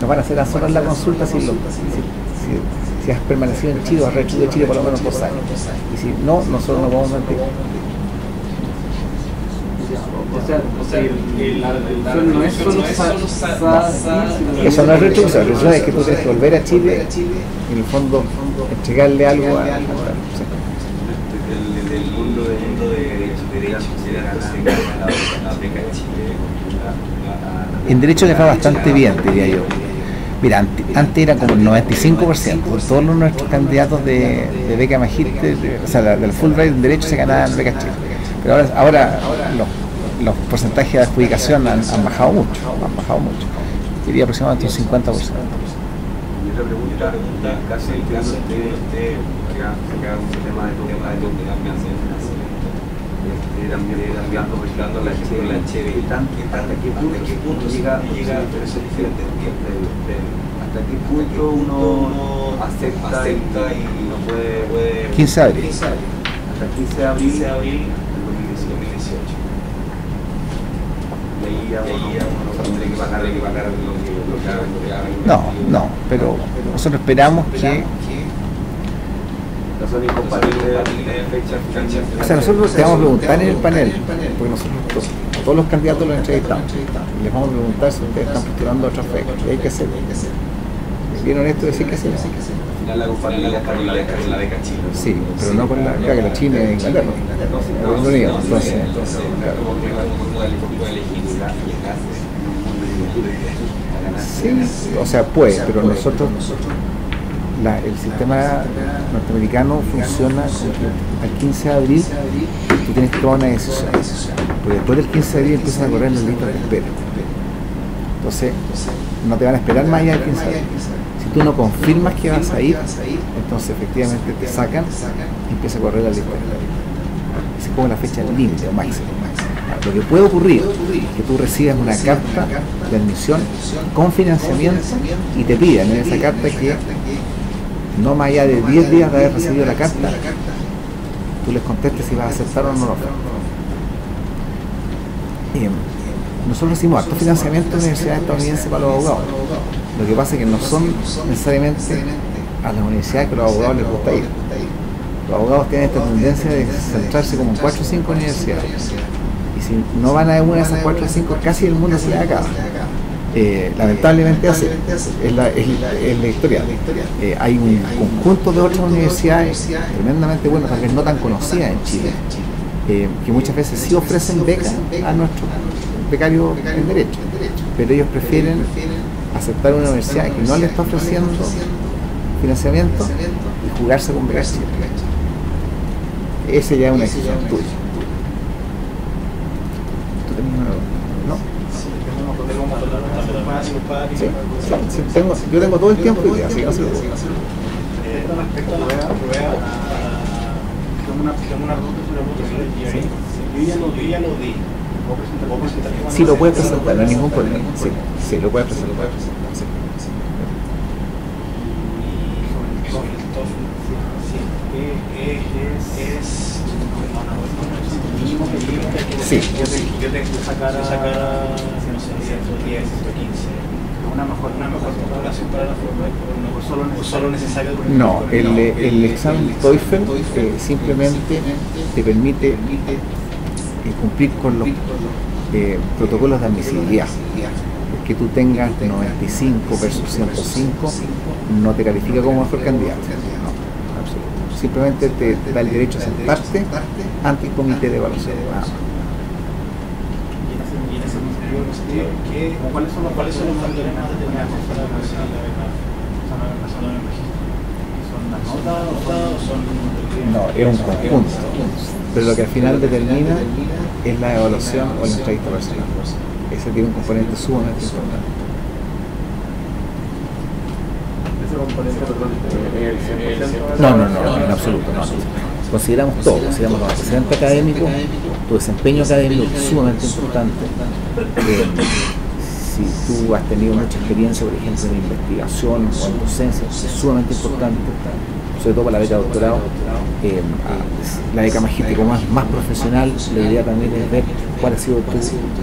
Nos van a hacer a sonar la consulta si, lo, si, si, si has permanecido en Chile o has recibido Chile por lo menos dos años. Y si no, nosotros nos vamos a mantener. O sea, o sea el, el, la reducción no es solo basada... Eso no es reducción, la reducción es que tú tienes que volver a Chile y en el fondo entregarle algo a... Del mundo de derecho, la beca en Chile... En derecho le va bastante bien, diría yo. Mira, antes era como el noventa y cinco por ciento, todos nuestros candidatos de, de beca magíster, o sea, del Fulbright en derecho se ganaban becas Chile. Pero ahora, ahora no. Los porcentajes de adjudicación han, han bajado mucho, han bajado mucho. Diría aproximadamente un cincuenta por ciento. Y otra pregunta, casi el caso de usted, acá sacamos el tema de todo de cambianza de financiamiento, también cambiando, mezclando la H B, la H B, ¿hasta qué punto llega la intervención diferente del ¿Hasta qué punto uno acepta y no puede...? quince de abril. Hasta quince de abril. No, no, pero nosotros esperamos que... O sea, nosotros te vamos a preguntar en el panel, porque nosotros todos los candidatos los entrevistamos, y les vamos a preguntar si ustedes están postulando a otras becas, y hay que hacerlo, hay que hacerlo. Es bien honesto decir que sí. La compañía con la beca Chile. Sí, pero no con la beca Chile de Inglaterra. Entonces, sí, o sea, puede, pero nosotros, la, el sistema norteamericano funciona al quince de abril, tú tienes que tomar una decisión, porque después del quince de abril empiezan a correr los listas de espera. Entonces, no te van a esperar más allá del quince de abril. Si tú no confirmas que vas a ir, entonces efectivamente te sacan y empieza a correr la lista de espera. Es como la fecha límite o máximo. Lo que puede ocurrir es que tú recibas una carta de admisión con financiamiento y te pidan en esa carta que no más allá de diez días de haber recibido la carta, tú les contestes si vas a aceptar o no la oferta. Nosotros hicimos harto financiamiento en la Universidad Estadounidense para los abogados. Lo que pasa es que no son necesariamente a las universidades que los abogados les gusta ir. Los abogados tienen esta tendencia de centrarse como en cuatro o cinco universidades. Y si no van a una de esas cuatro o cinco, casi el mundo se le acaba. Eh, lamentablemente así es la, es, es la historia. Eh, hay un conjunto de otras universidades tremendamente buenas, tal vez no tan conocidas en Chile, eh, que muchas veces sí ofrecen becas a nuestros becarios en derecho, pero ellos prefieren aceptar una universidad que no le está ofreciendo financiamiento y jugarse con becas. Ese ya es una decisión tuya. No. Sí, sí, tengo, yo tengo todo el tiempo y así no se puede. Respecto a la prueba, tengo una pregunta sobre la Yo ya lo di. Sí, lo puedes presentar, no hay ningún problema. Sí, sí, lo puedes presentar. Es... Sí. Yo tengo que sacar a, no sé, ciento diez, ciento quince. Una mejor, una mejor postulación para la forma, o solo necesario. No, el, el examen TOEFL eh, simplemente te permite eh, cumplir con los eh, protocolos de admisibilidad. Que tú tengas de noventa y cinco versus ciento cinco no te califica como mejor candidato. No, simplemente te da el derecho a sentarte ante el comité de evaluación. ¿Cuáles son los cuáles son los problemas que tenemos para la persona de la persona de ¿Son las notas o son...? No, es un conjunto, pero lo que al final determina es la evaluación o la entrevista personal. Ese tiene un componente sumamente importante. ¿Ese componente total? No, no, no, en absoluto, no. Consideramos todo, consideramos los antecedentes académicos, tu desempeño académico es sumamente importante. Eh, si tú has tenido mucha experiencia, por ejemplo, en investigación o en docencia, es sumamente importante, sobre todo para la beca de doctorado. Eh, la beca magística más, más profesional, la idea también es ver cuál ha sido tu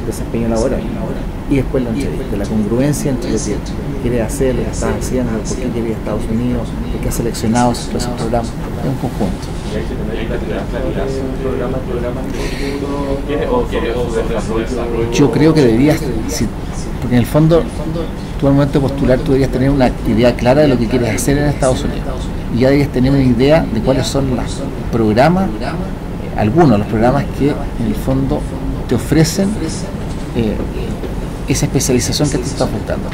desempeño laboral. Y después la entrevista, la congruencia entre lo que quieres hacer, lo que estás haciendo, por qué quieres ir a Estados Unidos, por qué has seleccionado los programas, en conjunto. Yo creo que deberías, si, porque en el fondo, tú al momento de postular, tú deberías tener una idea clara de lo que quieres hacer en Estados Unidos. Y ya deberías tener una idea de cuáles son los programas, algunos de los programas que en el fondo te ofrecen eh, esa especialización que te está apuntando.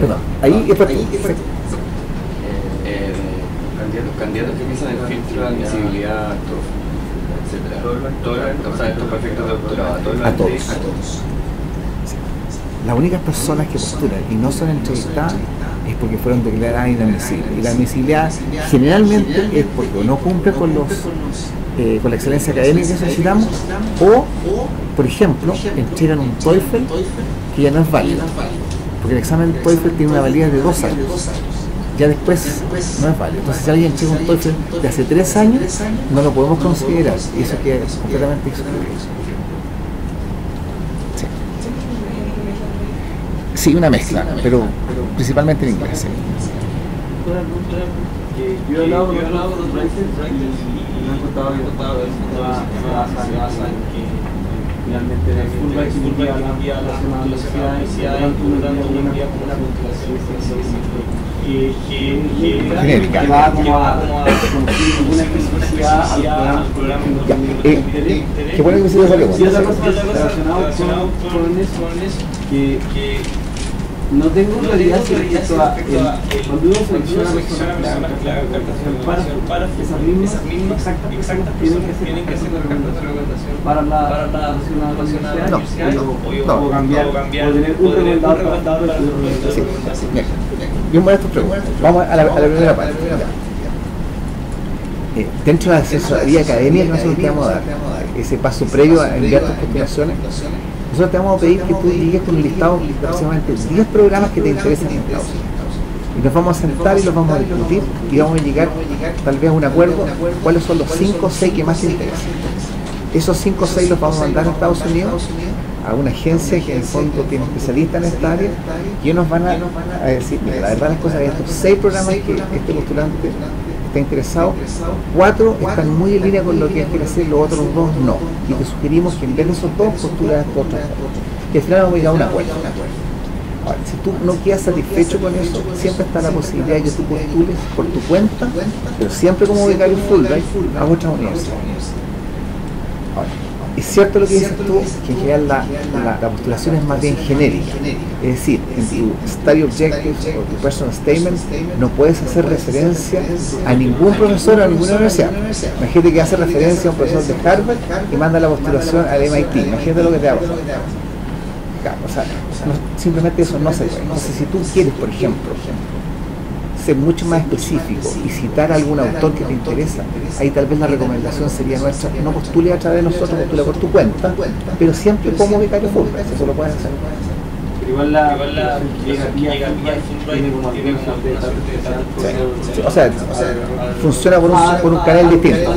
Perdón, ahí es para ti. Los candidatos que piensan el filtro de admisibilidad, etcétera. O sea, estos perfectos de doctorado, a todos. A todos. Las únicas personas que postulan y no son entrevistadas es porque fueron declaradas inadmisibles. Y la admisibilidad generalmente es porque no cumple con los eh, con la excelencia académica que necesitamos, o, por ejemplo, entregan un TOEFL que ya no es válido. Porque el examen TOEFL tiene una validez de dos años. Ya después no es válido. Entonces, si alguien llega un TOEFL de hace tres años, no lo podemos considerar. Y eso queda completamente excluido. Sí, una mezcla, pero principalmente en inglés. Sí. Yo he hablado con los franceses y me han contado que finalmente de Fulbright Chile habla de las universidades y una cultura genérica, que va como a construir una especificidad al programa universitario. Qué bueno que se les salió. Y otra cosa relacionada con eso, que no tengo claridad respecto a cuando uno selecciona personas clave para esas mismas exactas tienen que hacer la recomendación para la universidad o cambiar o tener un recomendador de la universidad. Bien, buenas tus preguntas. Vamos a la primera parte. Dentro de la asesoría académica nosotros te vamos a dar ese paso previo a enviar tus postulaciones. Nosotros te vamos a pedir que tú llegues con un listado de aproximadamente diez programas que te interesan en Estados Unidos. Y nos vamos a sentar y los vamos a discutir y vamos a llegar tal vez a un acuerdo cuáles son los cinco o seis que más te interesan. Esos cinco o seis los vamos a mandar a Estados Unidos, a una agencia que en el fondo tiene especialistas en esta área, y ellos nos van a, a decir, mira, la verdad las cosas de estos seis programas que este postulante está interesado, cuatro están muy en línea con lo que quiere hacer, los otros dos no. Y te sugerimos que en vez de esos dos, postulas otros dos. Y al final vamos a llegar a un acuerdo. Ahora, si tú no quedas satisfecho con eso, siempre está la posibilidad de que tú postules por tu cuenta, pero siempre como becario Fulbright a otras universidades. Ahora, es cierto lo que dices tú, que en general la, la, la postulación es más bien genérica. Es decir, en tu study objectives o tu personal statement no puedes hacer referencia a ningún profesor o a ninguna universidad. Imagínate que hace referencia a un profesor de Harvard y manda la postulación al M I T. Imagínate lo que te hago. O sea, no, simplemente eso no se puede. Entonces, si tú quieres, por ejemplo, ser mucho más específico y citar a algún autor que te interesa, ahí tal vez la recomendación sería nuestra, no postule a través de nosotros, postule por tu cuenta, pero siempre como becario Fulbright, eso lo puedes hacer. Pero igual la jerarquía tiene como de... O sea, funciona por un, por un canal distinto.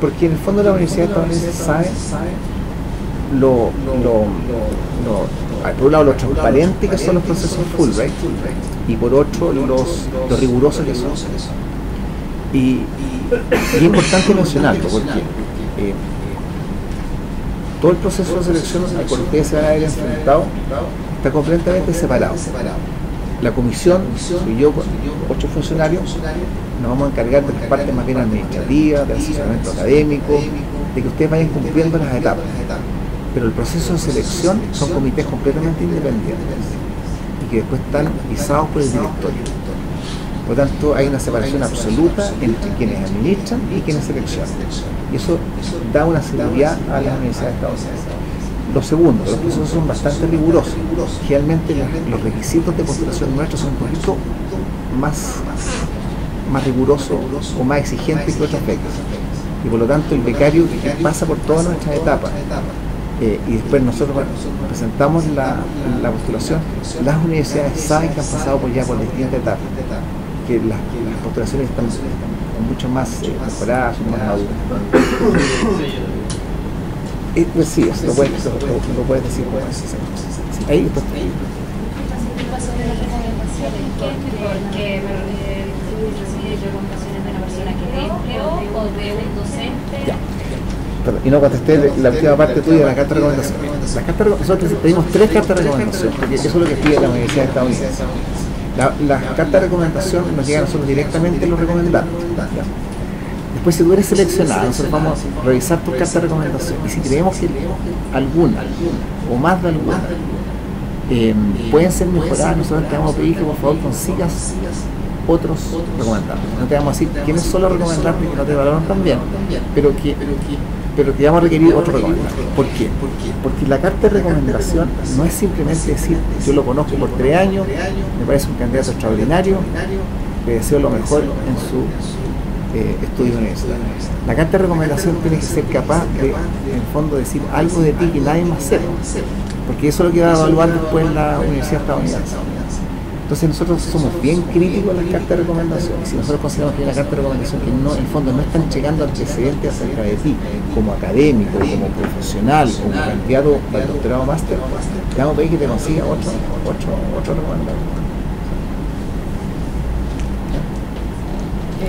Porque en el fondo la universidad estadounidense sabe lo... por un lado lo transparente que son los procesos Fulbright y por otro los, los rigurosos que son. Y, y es importante mencionarlo porque eh, todo el proceso de selección al cual ustedes se van a haber enfrentado está completamente separado. La comisión y yo con ocho funcionarios nos vamos a encargar de las partes más bien administrativas, del asesoramiento académico, de que ustedes vayan cumpliendo las etapas. Pero el proceso de selección son comités completamente independientes y que después están visados por el directorio. Por lo tanto, hay una separación absoluta entre quienes administran y quienes seleccionan. Y eso da una seguridad a las universidades estadounidenses. Lo segundo, los procesos son bastante rigurosos. Realmente los requisitos de postulación nuestros son un poquito más, más rigurosos o más exigentes que otras becas. Y por lo tanto, el becario que pasa por todas nuestras etapas Eh, y después nosotros presentamos la, la postulación. Las universidades saben que han pasado por ya por distintas etapas, que las, las postulaciones están mucho más eh, preparadas, más maduras. eh, pues sí, eso lo puedes, lo, lo puedes decir. Ahí pues, porque recibí recomendaciones de una persona que te empleó o de un docente. Ya. Perdón, y no contesté la última parte tuya de la carta de recomendación. La carta de nosotros pedimos tres cartas de recomendación, porque eso es lo que pide la Universidad de Estados Unidos. Las la cartas de recomendación nos llegan a nosotros directamente los recomendantes. Después, si tú eres seleccionado, nosotros vamos a revisar tu carta de recomendación. Y si creemos que alguna o más de alguna Eh, pueden ser mejoradas, nosotros te vamos a pedir que por favor consigas otros recomendados. No te vamos a decir quiénes son los recomendados que no te valoran tan bien, pero que pero te vamos a requerir otro recomendado. ¿Por qué? Porque la carta de recomendación no es simplemente decir yo lo conozco por tres años, me parece un candidato extraordinario, le deseo lo mejor en su eh, estudio universitario. La carta de recomendación tiene que ser capaz de, en el fondo, decir algo de ti que nadie más sepa, porque eso es lo que va a evaluar después la Universidad Estadounidense. Entonces nosotros somos bien críticos a las cartas de recomendación. Si nosotros consideramos que hay una carta de recomendación que no, en el fondo no están llegando al precedente acerca de ti, como académico, como profesional, como candidato para el doctorado o máster, te vamos a pedir que te consiga otro, otro, otro recomendado.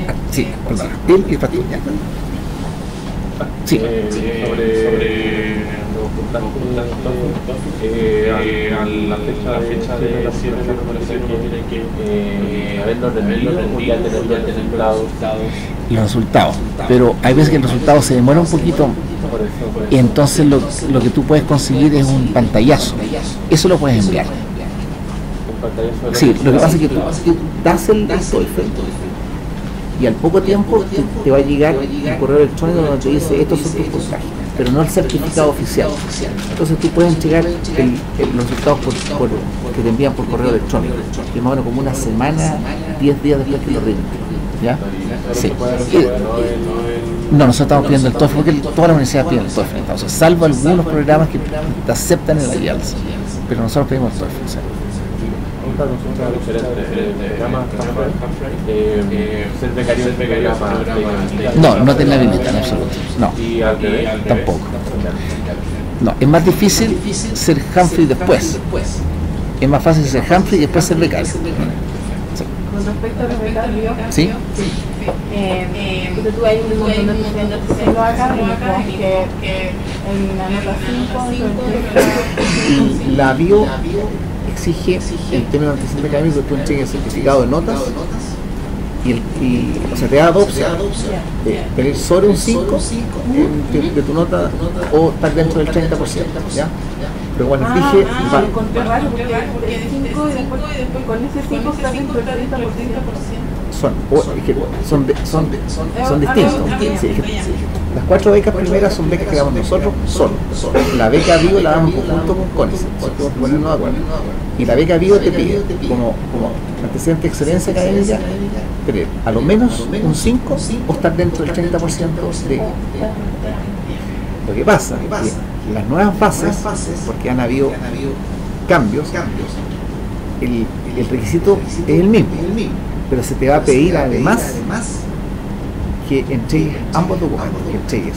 Ah, sí, perdón. Él y Patrulla. Sí. Sobre... Eh, a la fecha de, fecha de la cierre de la recuperación que tiene que eh, haberlo rendido, ya tener resultados. Los resultados, pero hay veces que el resultado se demora un poquito y entonces lo, lo que tú puedes conseguir es un pantallazo, eso lo puedes enviar. Sí, lo que pasa es que tú das el TOEFL y al poco tiempo te, te va a llegar un correo electrónico donde te dice estos son tus puntajes, pero no el certificado oficial. Entonces tú puedes entregar el, el, los resultados por, por, que te envían por correo electrónico, que más o menos como una semana, diez días después que lo rinden. ¿Ya? Sí. No, nosotros estamos pidiendo el TOEFL, porque todas las universidades piden el TOEFL, entonces, salvo algunos programas que te aceptan el I E L T S, pero nosotros pedimos el TOEFL. ¿Sí? No, no te la limitan en absoluto. No, tampoco. No, es más difícil ser Humphrey después. Es más fácil ser Humphrey y después ser becario. Con respecto a los becarios, ¿sí? Eh, tú hay un montón de estudiantes que se lo hagan, que en la nota cinco... La bio... exige en términos de antecedentes académicos que tú entregues el certificado de notas y, el, y o sea, te da dos opciones: tener sobre un cinco de, de tu nota o estar dentro del treinta por ciento. ¿Ya? Pero cuando ah, dije ah, va, encontré raro porque el cinco y después, después con ese cinco está dentro del treinta por ciento. Son, o, es que, son, de, son, de, son, son distintos. Sí, es que, sí. Las cuatro becas primeras son becas que damos nosotros solo. La beca bio la damos junto con CONICYT, no de acuerdo. Y la beca bio te pide, como, como antecedente de excelencia académica, tener a lo menos un cinco o estar dentro del treinta por ciento de. Lo que pasa es que las nuevas bases, porque han habido cambios, el, el requisito es el mismo, pero se te va a pedir además que entregues ambos documentos, que entregues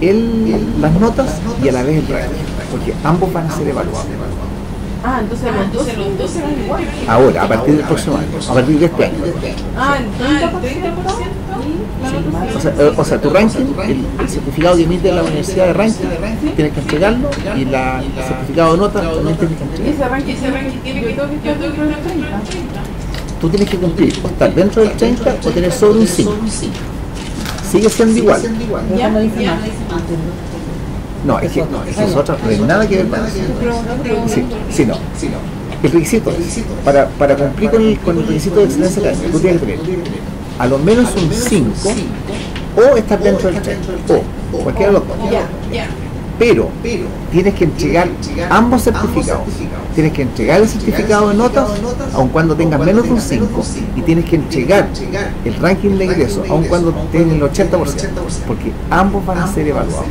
el, las notas y a la vez el ranking, porque ambos van a ser evaluados. Ah, entonces los dos serán iguales. Ahora, a partir del próximo año, a partir de este año. Ah, el treinta por ciento. O sea, o sea, tu ranking, el, el certificado que emite la universidad de ranking, tienes que entregarlo, y la, el certificado de notas también tienes que entregarlo. Ese ranking, ese ranking tiene que estar dentro del treinta. Tú tienes que cumplir, o estar dentro del treinta o tener sobre un cinco. Sigue siendo igual. No, es que no, es que nosotros no hay nada que ver con eso. Sí, sí, no. El requisito es, para, para cumplir con el, con el requisito de excelencia académica, tú tienes que tener a lo menos un cinco o estar dentro del treinta, o cualquiera de los dos. Pero tienes que entregar ambos certificados. Tienes que entregar el certificado de notas, aun cuando tengas menos de un cinco, y tienes que entregar el ranking de ingresos, aun cuando tengas el ochenta por ciento, porque ambos van a ser evaluados.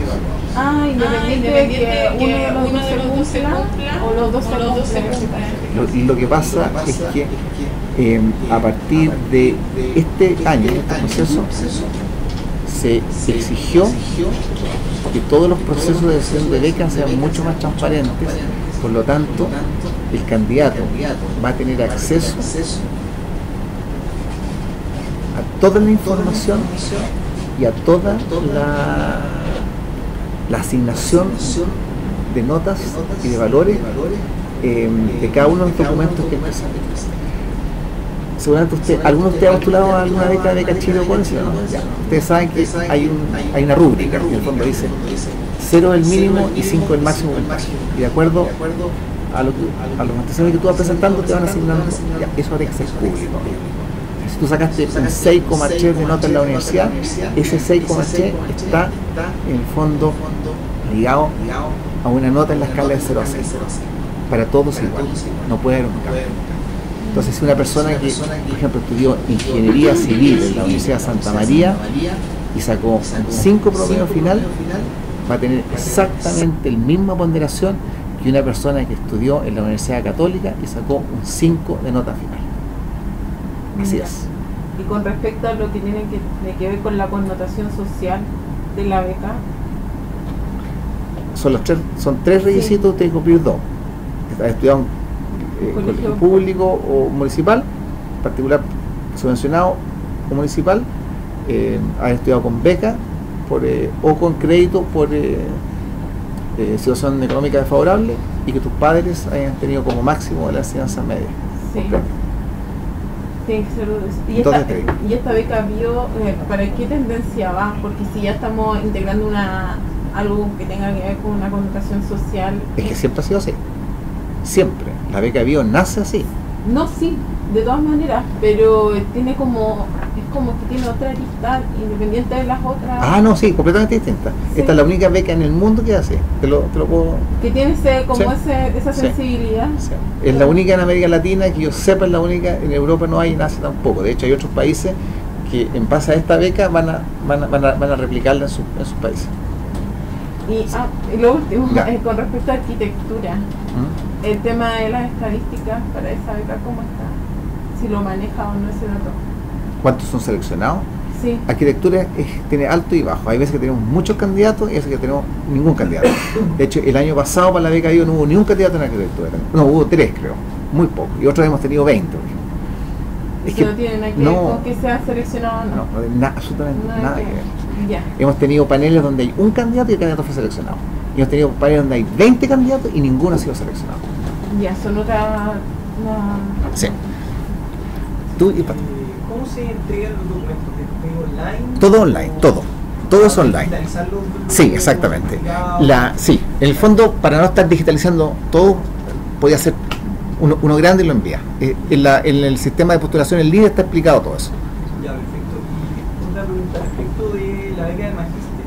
Ah, independiente ah, de que, que uno, uno de los dos se cumpla, o los dos se cumplan. Lo, lo que pasa es que eh, a partir de este año, este proceso, se exigió que todos los procesos de decisión de becas sean mucho más transparentes. Por lo tanto, el candidato va a tener acceso a toda la información y a toda la, la asignación de notas y de valores eh, de cada uno de los documentos que presenta. Seguramente usted, algunos de ustedes han postulado a alguna beca de Beca Chile o CONICYT, ¿no? Ustedes saben que hay, un, hay una rúbrica que en el fondo dice cero el mínimo y cinco el máximo. Y de acuerdo a, lo que, a las manifestaciones que tú vas presentando te van asignando, ya, eso tiene que ser público. Si tú sacaste un seis coma tres de nota en la universidad, ese seis coma tres está en el fondo ligado a una nota en la escala de cero a seis. Para todos igual, no puede haber un cambio. Entonces, si una persona que, por ejemplo, estudió Ingeniería Civil en la Universidad de Santa María y sacó cinco promedio final, va a tener exactamente la misma ponderación que una persona que estudió en la Universidad Católica y sacó un cinco de nota final. Así es. Y con respecto a lo que tiene que, que ver con la connotación social de la beca, son los tres, son tres requisitos, usted tiene que cumplir dos. Ha estudiado un Eh, colegio público o municipal, particular subvencionado o municipal, eh, ha estudiado con beca por, eh, o con crédito por eh, eh, situación económica desfavorable, y que tus padres hayan tenido como máximo la enseñanza media. Sí. Sí, y, esta, y esta beca bio, eh, ¿para qué tendencia va? Porque si ya estamos integrando una algo que tenga que ver con una connotación social. Es que siempre ha sido así. Siempre. La beca bio nace así. No, sí, de todas maneras, pero tiene como, es como que tiene otra lista independiente de las otras. Ah, no, sí, completamente distinta. Sí. Esta es la única beca en el mundo que hace. Te lo, te lo puedo... Que tiene ese, como sí. ese, esa sensibilidad. Sí. Sí. Es la única en América Latina, que yo sepa es la única, en Europa no hay, en Asia tampoco. De hecho, hay otros países que en base a esta beca van a, van a, van a, van a replicarla en, su, en sus países. Y ah, lo último, eh, con respecto a arquitectura, ¿Mm? el tema de las estadísticas para esa beca, ¿cómo está? Si lo maneja o no ese dato. ¿Cuántos son seleccionados? Sí. Arquitectura es, tiene alto y bajo. Hay veces que tenemos muchos candidatos y hay veces que tenemos ningún candidato. De hecho, el año pasado para la beca bio no hubo ni un candidato en arquitectura. No, hubo tres, creo. Muy poco. Y otros hemos tenido veinte. ¿Y es que no tienen nada que no, ver con que sea seleccionado o no? No, no na, absolutamente nada, nada que ver. ver. Yeah. Hemos tenido paneles donde hay un candidato y el candidato fue seleccionado. Y hemos tenido paneles donde hay veinte candidatos y ninguno ha sido seleccionado. Ya, yeah, solo la... Sí. Tú y Pato. ¿Cómo se entregan los documentos? ¿Online? Todo online, todo. Todo es online. Sí, exactamente. La, sí, en el fondo, para no estar digitalizando todo, podía ser uno, uno grande y lo envía. En, la, en el sistema de postulación, el líder está explicado todo eso. Ya, perfecto. Y otra pregunta respecto de la beca de magíster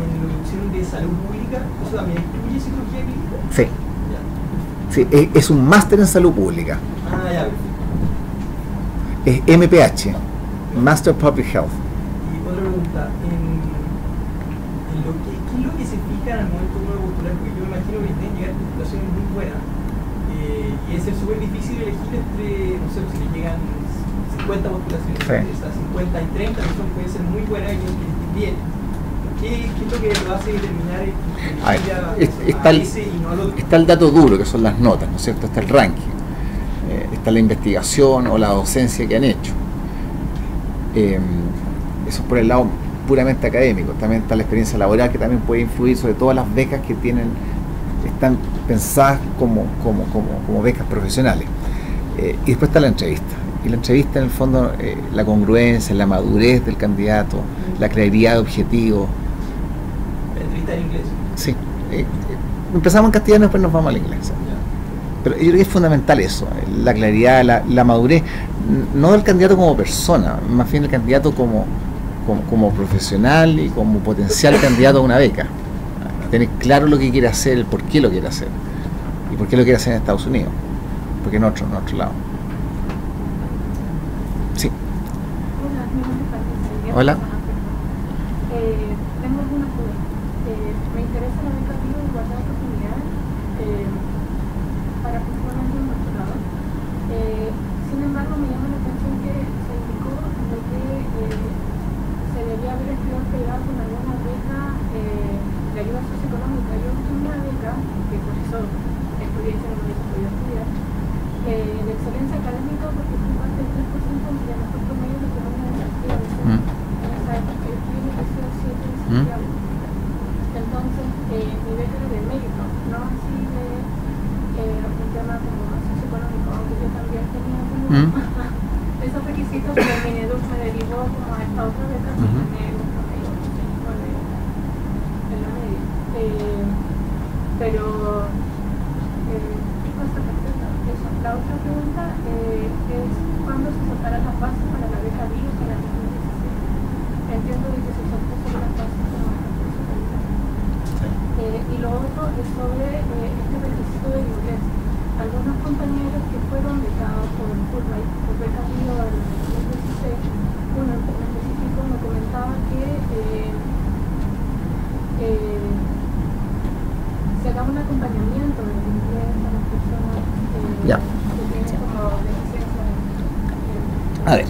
en educación de salud pública, ¿eso también incluye psicología clínica? Sí. Sí, es, es un máster en salud pública. Ah, ya. Es M P H, Master of Public Health. Y otra pregunta, en, en lo que, ¿qué es lo que se fija al momento de postular? Porque yo me imagino que tienen que llegar postulaciones muy buenas, eh, y es súper difícil elegir entre, no sé, si le llegan cincuenta postulaciones, sí. Esas cincuenta y treinta, que son, pueden ser muy buenas y que bien. ¿Qué, ¿Qué es lo que lo hace determinar? A ver, es, está, el, no está el dato duro, que son las notas, ¿no es cierto? Está el ranking, eh, está la investigación o la docencia que han hecho. Eh, eso es por el lado puramente académico. También está la experiencia laboral, que también puede influir sobre todas las becas que tienen, están pensadas como, como, como, como becas profesionales. Eh, y después está la entrevista. Y la entrevista, en el fondo, eh, la congruencia, la madurez del candidato, la claridad de objetivos. ¿La entrevista en inglés? Sí. Eh, eh, empezamos en castellano y después nos vamos al inglés. ¿Sí? Pero yo creo que es fundamental eso, la claridad, la, la madurez, no del candidato como persona, más bien del candidato como, como, como profesional y como potencial candidato a una beca. Tener claro lo que quiere hacer, el por qué lo quiere hacer, y por qué lo quiere hacer en Estados Unidos, porque en otro, en otro lado. Sí. Hola. Hola. Eh, tengo algunas dudas. Eh, me interesa la beca Chile de Igualdad de Oportunidades eh, para personas en doctorado. Eh, sin embargo, me llama la atención que se indicó de que eh, se debía haber estudiado privado con alguna beca eh, de ayuda socioeconómica. Yo tuve una beca, que por eso estudié y se no me hubiese podido estudiar, eh, de excelencia académica, porque fue parte del tres por ciento de la mejor promedio de economía de la actividad. En esa época yo estudié en el siete de septiembre. Entonces, eh, mi beca era de mérito, no así de eh, un tema como socioeconómico, aunque yo también tenía como ¿Mm? esos requisitos, pero mi Mineduc me derivó como a esta otra beca que tenía un promedio de la media. Eh, pero, eh, ¿qué cosa respecto a eso? La otra pregunta eh, es: ¿cuándo se soltarán las bases para la beca Virus en el dos mil diecisiete? Entiendo de que se soltó sobre las bases como la Eh, y lo otro es sobre eh, este requisito de inglés. Algunos compañeros que fueron becados por Fulbright, por Beca Chile en dos mil dieciséis, uno en específico me comentaba que eh, eh, se daba un acompañamiento del inglés a las personas eh, yeah. que tienen como deficiencia. Eh, a ver,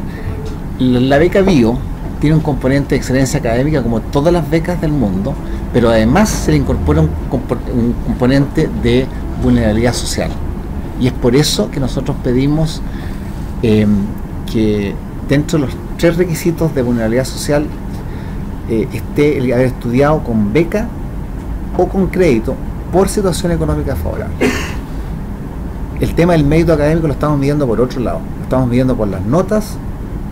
la beca Bio tiene un componente de excelencia académica como todas las becas del mundo, pero además se le incorpora un, un componente de vulnerabilidad social, y es por eso que nosotros pedimos eh, que dentro de los tres requisitos de vulnerabilidad social eh, esté el haber estudiado con beca o con crédito por situación económica favorable. El tema del mérito académico lo estamos midiendo por otro lado, lo estamos midiendo por las notas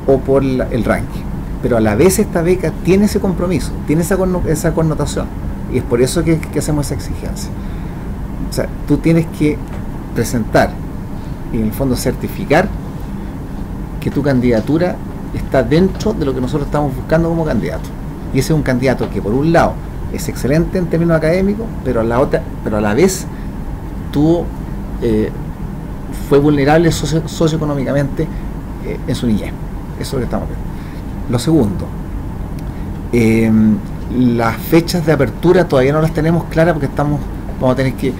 o por la, el ranking, pero a la vez esta beca tiene ese compromiso, tiene esa, conno esa connotación, y es por eso que, que hacemos esa exigencia. O sea, tú tienes que presentar y en el fondo certificar que tu candidatura está dentro de lo que nosotros estamos buscando como candidato, y ese es un candidato que por un lado es excelente en términos académicos, pero a la, otra, pero a la vez tuvo, eh, fue vulnerable socio socioeconómicamente eh, en su niñez. Eso es lo que estamos viendo. Lo segundo, eh, las fechas de apertura todavía no las tenemos claras porque estamos, vamos a tener que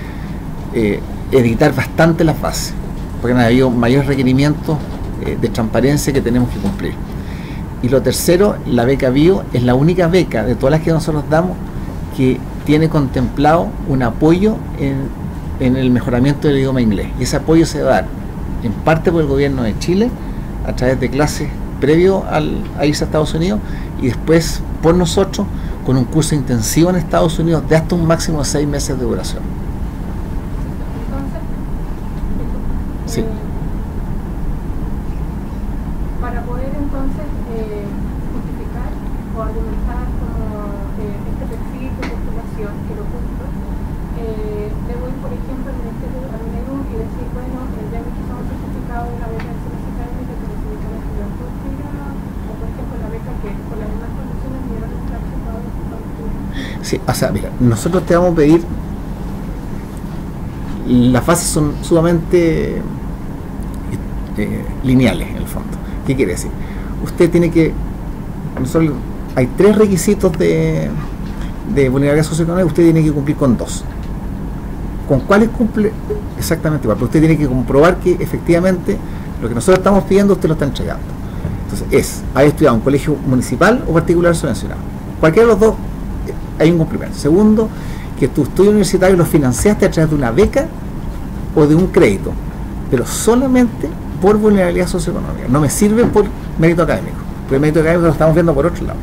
eh, editar bastante las bases, porque no ha habido mayores requerimientos eh, de transparencia que tenemos que cumplir. Y lo tercero, la beca Bio es la única beca de todas las que nosotros damos que tiene contemplado un apoyo en, en el mejoramiento del idioma inglés, y ese apoyo se va a dar en parte por el gobierno de Chile a través de clases previo al, a irse a Estados Unidos, y después por nosotros con un curso intensivo en Estados Unidos de hasta un máximo de seis meses de duración. Entonces, sí. eh, para poder entonces eh, justificar o argumentar como eh, este perfil de postulación que lo cumplo, eh, debo ir por ejemplo al Ministerio de Armenio y decir, bueno, eh, ya me quiso certificado una vez en Sí, o sea, mira, nosotros te vamos a pedir, las fases son sumamente eh, lineales en el fondo. ¿Qué quiere decir? Usted tiene que, nosotros, hay tres requisitos de, de vulnerabilidad socioeconómica, usted tiene que cumplir con dos. ¿Con cuáles cumple? Exactamente igual, pero usted tiene que comprobar que efectivamente lo que nosotros estamos pidiendo usted lo está entregando. Entonces es, ¿ha estudiado en un colegio municipal o particular subvencionado? Cualquiera de los dos hay un cumplimiento. Segundo, que tu estudio universitario lo financiaste a través de una beca o de un crédito, pero solamente por vulnerabilidad socioeconómica. No me sirve por mérito académico, porque el mérito académico lo estamos viendo por otro lado.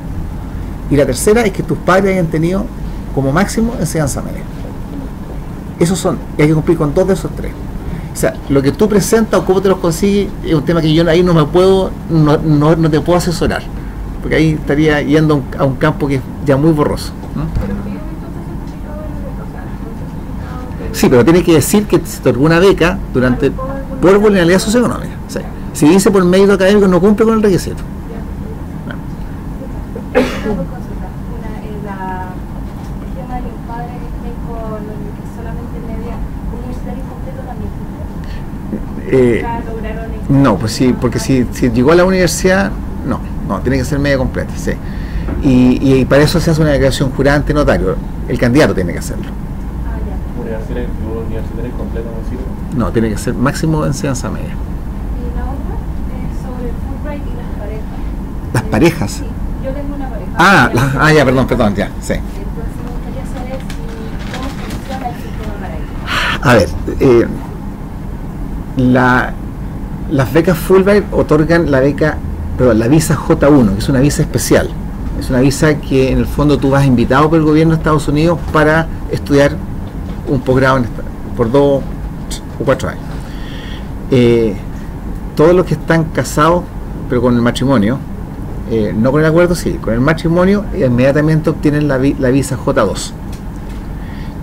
Y la tercera es que tus padres hayan tenido como máximo enseñanza media. Esos son, y hay que cumplir con dos de esos tres. O sea, lo que tú presentas o cómo te los consigues es un tema que yo ahí no me puedo, no, no, no te puedo asesorar, porque ahí estaría yendo a un, a un campo que es ya muy borroso, ¿no? Sí, pero tiene que decir que se otorgó una beca durante por vulnerabilidad socioeconómica. Sí. Si dice por mérito académico no cumple con el requisito. Eh, no, pues sí, porque si, si llegó a la universidad, no, no, tiene que ser media completa, sí. y, y para eso se hace una declaración jurada ante notario. El candidato tiene que hacerlo. Ah, ya. ¿Universidad universitaria completa no sirve? No, tiene que ser máximo enseñanza media. ¿Y la otra? Eh, sobre el Fulbright y las parejas. ¿Las eh, parejas? Sí, yo tengo una pareja. Ah, la, ah ya, perdón, perdón, ya, sí. Entonces me gustaría saber si, cómo funciona el sistema para ellos. A ver, eh, la, las becas Fulbright otorgan la beca, perdón, la visa J uno, que es una visa especial. Es una visa que en el fondo tú vas invitado por el gobierno de Estados Unidos para estudiar un posgrado en esta, por dos o cuatro años. Eh, todos los que están casados, pero con el matrimonio, eh, no con el acuerdo, sí, con el matrimonio, inmediatamente obtienen la, vi, la visa J dos.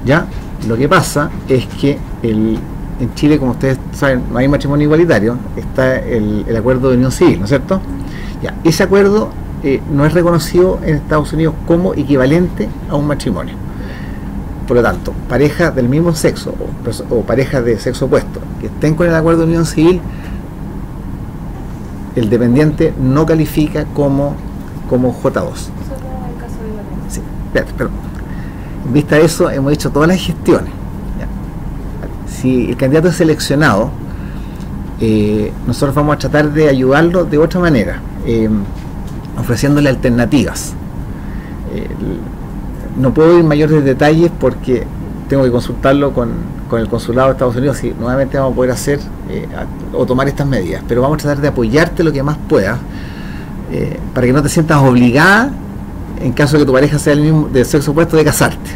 ¿Ya? Lo que pasa es que el, en Chile, como ustedes saben, no hay matrimonio igualitario, está el, el acuerdo de unión civil, ¿no es cierto? Ya, ese acuerdo Eh, no es reconocido en Estados Unidos como equivalente a un matrimonio. Por lo tanto, parejas del mismo sexo o, o parejas de sexo opuesto que estén con el acuerdo de unión civil, el dependiente no califica como, como J dos. Solo en el caso de igualdad. Sí, espérate, perdón. En vista de eso, hemos hecho todas las gestiones. ¿Ya? Si el candidato es seleccionado, eh, nosotros vamos a tratar de ayudarlo de otra manera. Eh, ofreciéndole alternativas. Eh, no puedo ir mayores detalles porque tengo que consultarlo con, con el consulado de Estados Unidos y nuevamente vamos a poder hacer eh, a, o tomar estas medidas, pero vamos a tratar de apoyarte lo que más puedas eh, para que no te sientas obligada en caso de que tu pareja sea el mismo del sexo opuesto de casarte,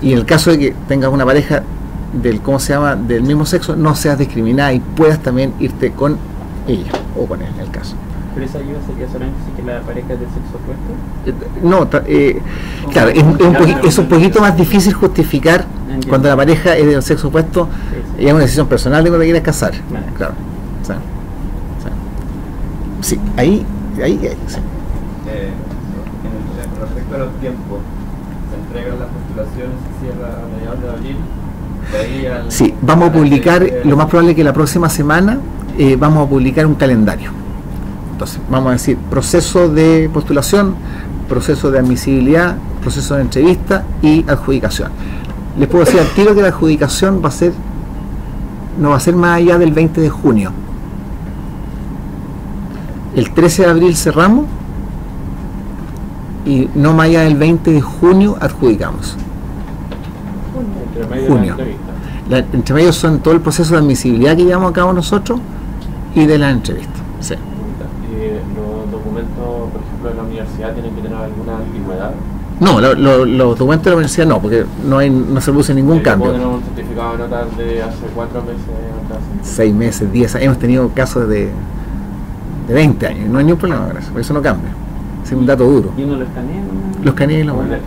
y en el caso de que tengas una pareja del cómo se llama del mismo sexo no seas discriminada y puedas también irte con ella o con él en el caso. ¿Pero esa ayuda sería solamente si que la pareja es del sexo opuesto? No, eh, claro, es, es, un poqu es un poquito más difícil justificar cuando la pareja es del sexo opuesto, y es una decisión personal de cuando quieras casar. Claro, sí, sí, ahí, ahí, ahí sí. Eh, en respecto a los tiempos, se entrega la postulación, se cierra a mediados de abril. De ahí al, sí, vamos a publicar, eh, lo más probable es que la próxima semana eh, vamos a publicar un calendario. Entonces, vamos a decir, proceso de postulación, proceso de admisibilidad, proceso de entrevista y adjudicación. Les puedo decir al tiro que la adjudicación va a ser, no va a ser más allá del veinte de junio. El trece de abril cerramos y no más allá del veinte de junio adjudicamos. Junio. La, entre medio son todo el proceso de admisibilidad que llevamos a cabo nosotros y de la entrevista. Sí. Por ejemplo, ¿en la universidad tienen que tener alguna antigüedad? No, lo, lo, los documentos de la universidad no, porque no, hay, no se produce ningún cambio. ¿Puedo tener un certificado de notas de hace cuatro meses atrás? Seis meses, diez años. Hemos tenido casos de, de veinte años. No hay ningún problema, gracias, porque eso no cambia. Es un dato duro. ¿Y uno lo escanea? Lo escanea y lo manda.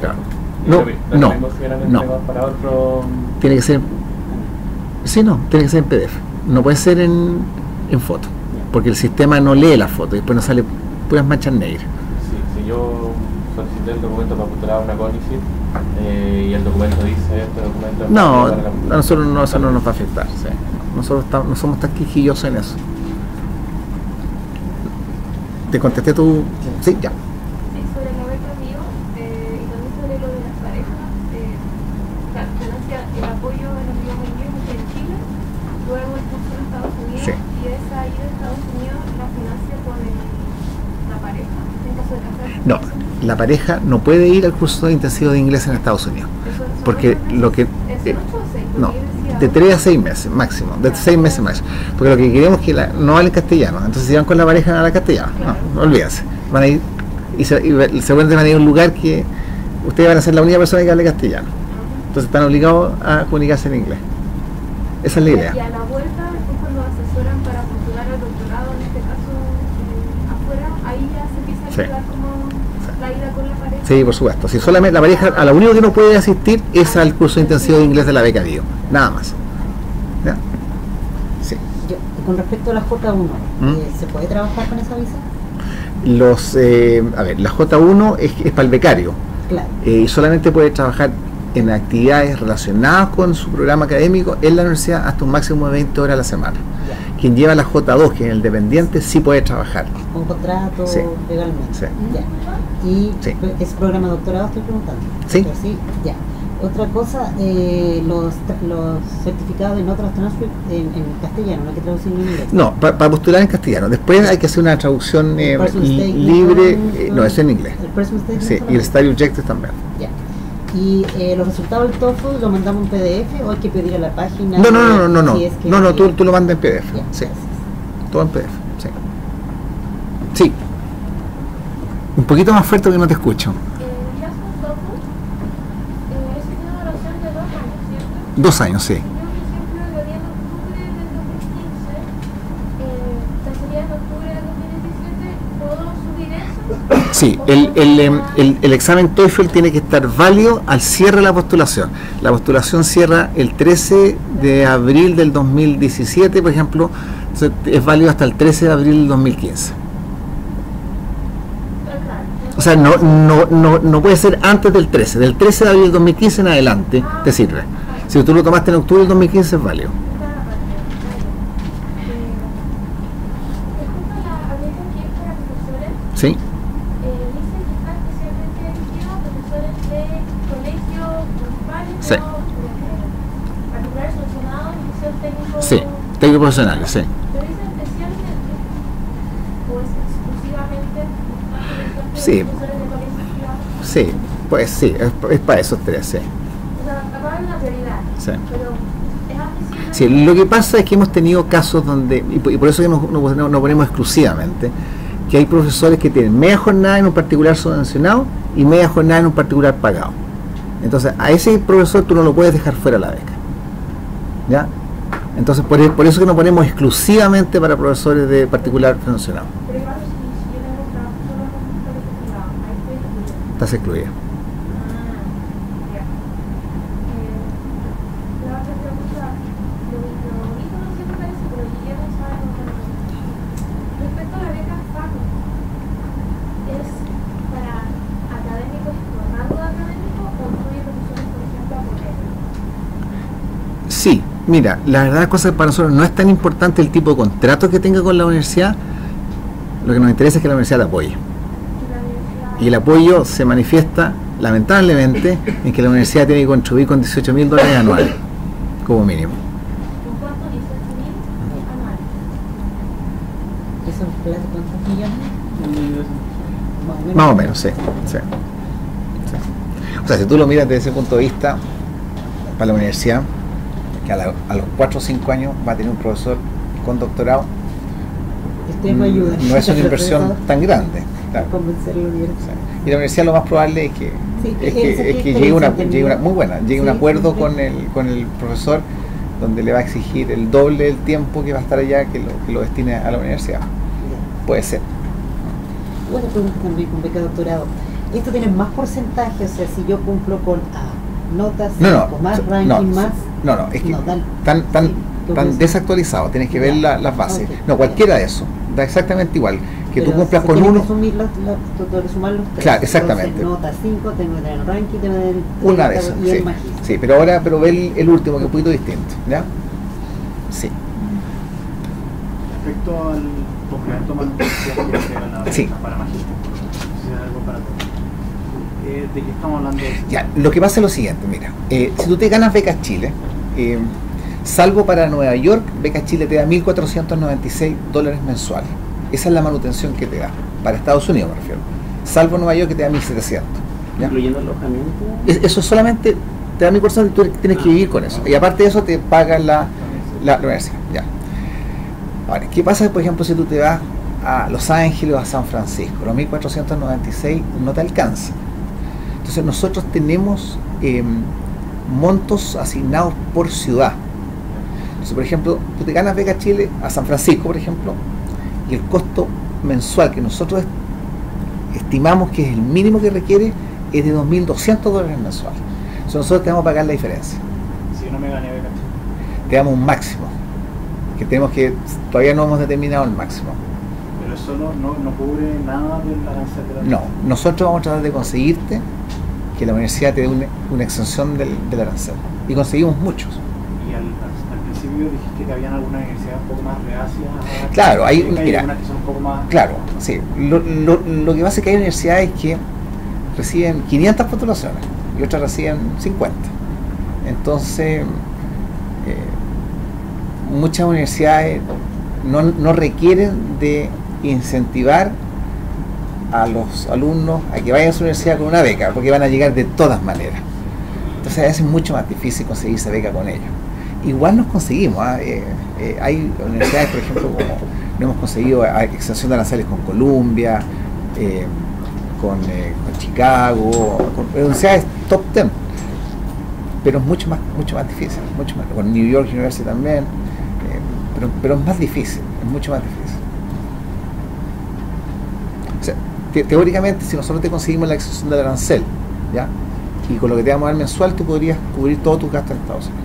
No, no, no. Para otro... Tiene que ser... Sí, no, tiene que ser en P D F. No puede ser en, en foto, porque el sistema no lee la foto y después no sale... puras manchas negras. Sí, si yo solicité el documento para apuntar a una CONICYT eh, y el documento dice este documento... No, a la... nosotros no, eso no nos va a afectar. Sí. Nosotros está, no somos tan quisquillosos en eso. ¿Te contesté tú? Sí, ya. Sí, sobre el abuelo mío eh, y también sobre lo de las parejas, eh, claro, gracias el apoyo de los amigos míos en Chile, luego el curso en Estados Unidos, sí. Y esa ayuda de Estados Unidos la financia con el... No, la pareja no puede ir al curso de intensivo de inglés en Estados Unidos, porque lo que... Eh, no, de tres a seis meses máximo, de seis meses más, porque lo que queremos es que la, no hablen castellano, entonces si van con la pareja no hablan castellano, no, olvídense, van a ir y se, y se van a ir a un lugar que ustedes van a ser la única persona que hable castellano, entonces están obligados a comunicarse en inglés, esa es la idea. Y a la vuelta, después cuando asesoran para postular al doctorado, en este caso afuera, ahí ya se empieza a... Sí, por supuesto. Si solamente la pareja, a lo único que no puede asistir es al curso intensivo de inglés de la beca Bio, nada más. ¿Ya? Sí. Yo, con respecto a la J uno, ¿Mm? ¿se puede trabajar con esa visa? Los, eh, a ver, la J uno es, es para el becario. Claro. Eh, y solamente puede trabajar en actividades relacionadas con su programa académico en la universidad hasta un máximo de veinte horas a la semana. quien lleva la J dos, que es el dependiente, sí puede trabajar. Con contrato, sí, legalmente. Sí. Ya. ¿Y sí. es programa de doctorado, estoy preguntando? Sí. Doctor, sí. Ya. Otra cosa, eh, los, los certificados en otros transcripts en, en castellano, no hay que traducir en inglés. No, para pa postular en castellano. Después hay que hacer una traducción eh, libre, eh, no, es en inglés. El first mistake. Sí, y el study objectives también. Ya. Y eh, los resultados del TOEFL lo mandamos en P D F o hay que pedir a la página. No, no, no, no, no. Si es que no, no, tú, tú lo mandas en P D F. Ya, sí. Gracias. Todo en P D F. Sí. Sí. Un poquito más fuerte que no te escucho. Dos años, sí. Yo, por ejemplo, lo di en octubre del dos mil quince, eh, sería en octubre del dos mil diecisiete, ¿puedo subir eso? Sí, el, el, el, el, el examen TOEFL tiene que estar válido al cierre de la postulación. La postulación cierra el trece de abril del dos mil diecisiete, por ejemplo, es válido hasta el trece de abril del dos mil quince. O sea, no, no, no, no puede ser antes del trece, del trece de abril del dos mil quince en adelante te sirve. Si tú lo tomaste en octubre del dos mil quince es válido. Sí. Sí. Sí, técnicos profesionales, sí. Sí. Sí, pues sí, es, es para esos tres, sí. Sí. Sí, lo que pasa es que hemos tenido casos donde, y por, y por eso que nos, nos, nos ponemos exclusivamente, que hay profesores que tienen media jornada en un particular subvencionado y media jornada en un particular pagado. Entonces a ese profesor tú no lo puedes dejar fuera de la beca, ¿ya? Entonces por, por eso que nos ponemos exclusivamente para profesores de particular subvencionado. Estás excluida. Sí, mira, la verdad es que para nosotros no es tan importante el tipo de contrato que tenga con la universidad, lo que nos interesa es que la universidad la apoye. Y el apoyo se manifiesta, lamentablemente, en que la universidad tiene que contribuir con dieciocho mil dólares anuales, como mínimo. ¿Con cuánto? dieciocho mil anuales. ¿Eso es cuántos millones? Más o menos, sí, sí, sí. O sea, si tú lo miras desde ese punto de vista, para la universidad, a, la, a los cuatro o cinco años va a tener un profesor con doctorado, este no, ayuda. No es una inversión tan grande, claro. Y la universidad lo más probable es que, sí, es que, es que, es que llegue, una, llegue una muy buena llegue sí, un acuerdo sí, con, el, con el profesor, donde le va a exigir el doble del tiempo que va a estar allá, que lo, que lo destine a la universidad. Bien. Puede ser. Bueno, pregunta también con beca doctorado, esto tiene más porcentaje, o sea, si yo cumplo con A, notas, no, no, cinco, más ranking, no, más. No, no, es que no, tan, tan, tan, sí, tan desactualizado, tienes que ver la, las bases. Okay, no, cualquiera de eso, da exactamente igual. Que pero tú cumplas con uno. Los, los, los, sumar los tres, claro, exactamente. Nota cinco, tengo que tener el ranking, tengo que tener el una de esas, sí, sí, pero ahora, pero ve el, el último, que es un poquito distinto, ¿ya? Sí. Respecto al documento más especial que se gana para magíster, si hay algo para todos. ¿De qué estamos hablando? Ya, lo que pasa es lo siguiente, mira, eh, si tú te ganas becas Chile, eh, salvo para Nueva York, becas Chile te da mil cuatrocientos noventa y seis dólares mensuales. Esa es la manutención que te da, para Estados Unidos me refiero. Salvo Nueva York, que te da mil setecientos. ¿Incluyendo alojamiento? Es, eso solamente te da mil por ciento y tú tienes que vivir con eso. Y aparte de eso te pagan la, la, la universidad. Ya. Ahora, ¿qué pasa, por ejemplo, si tú te vas a Los Ángeles o a San Francisco? Los mil cuatrocientos noventa y seis no te alcanza. Entonces nosotros tenemos eh, montos asignados por ciudad. Entonces, por ejemplo, tú te ganas beca Chile a San Francisco, por ejemplo, y el costo mensual que nosotros estimamos que es el mínimo que requiere es de dos mil doscientos dólares mensuales. Entonces nosotros tenemos que pagar la diferencia. Si yo no me gané beca Chile, te damos un máximo, que tenemos que, todavía no hemos determinado el máximo. Pero eso no, no, no cubre nada del arancel de la vida. No, nosotros vamos a tratar de conseguirte que la universidad te dé una, una exención del, del arancel, y conseguimos muchos. Y al, al principio estudios dijiste que habían algunas universidades un poco más reacias. Claro, hay, mira, hay algunas que son un poco más... Claro, sí. Lo, lo, lo que pasa es que hay universidades que reciben quinientas postulaciones y otras reciben cincuenta. Entonces, eh, muchas universidades no, no requieren de incentivar a los alumnos a que vayan a su universidad con una beca, porque van a llegar de todas maneras. Entonces a veces es mucho más difícil conseguirse beca con ellos. Igual nos conseguimos, ¿eh? Eh, eh, hay universidades, por ejemplo, como no hemos conseguido exención de aranceles con Colombia, eh, con, eh, con Chicago, con universidades top diez, pero es mucho más, mucho más difícil, mucho más, con New York University también, eh, pero, pero es más difícil, es mucho más difícil. O sea, te, teóricamente, si nosotros te conseguimos la exención del arancel, ¿ya? Y con lo que te vamos a dar mensual, tú podrías cubrir todo tu gasto en Estados Unidos.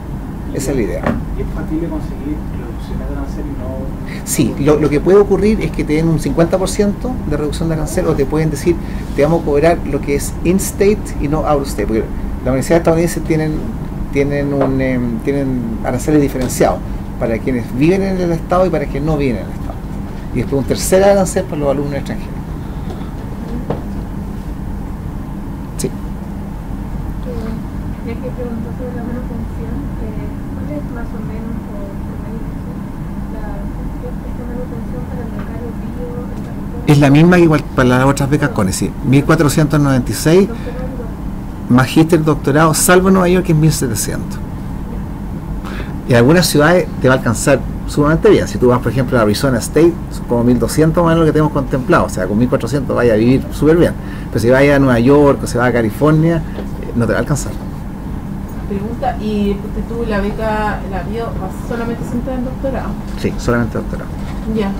Esa es la idea. ¿Y es factible conseguir reducciones de arancel y no...? Sí, lo, lo que puede ocurrir es que te den un cincuenta por ciento de reducción de arancel, o te pueden decir, te vamos a cobrar lo que es in-state y no out-of-state, porque las universidades estadounidenses tienen, tienen, un, eh, tienen aranceles diferenciados para quienes viven en el Estado y para quienes no viven en el Estado. Y después un tercer arancel para los alumnos extranjeros. Es la misma que igual para las otras becas CONICYT, mil cuatrocientos noventa y seis, magíster, doctorado, salvo Nueva York, que es mil setecientos. En algunas ciudades te va a alcanzar sumamente bien. Si tú vas, por ejemplo, a Arizona State, son como mil doscientos más de lo que tenemos contemplado, o sea, con mil cuatrocientos vaya a vivir súper bien. Pero si vaya a Nueva York o se va a California, no te va a alcanzar. Pregunta, ¿y tú la beca, la bio, solamente centrada en doctorado? Sí, solamente doctorado. Ya.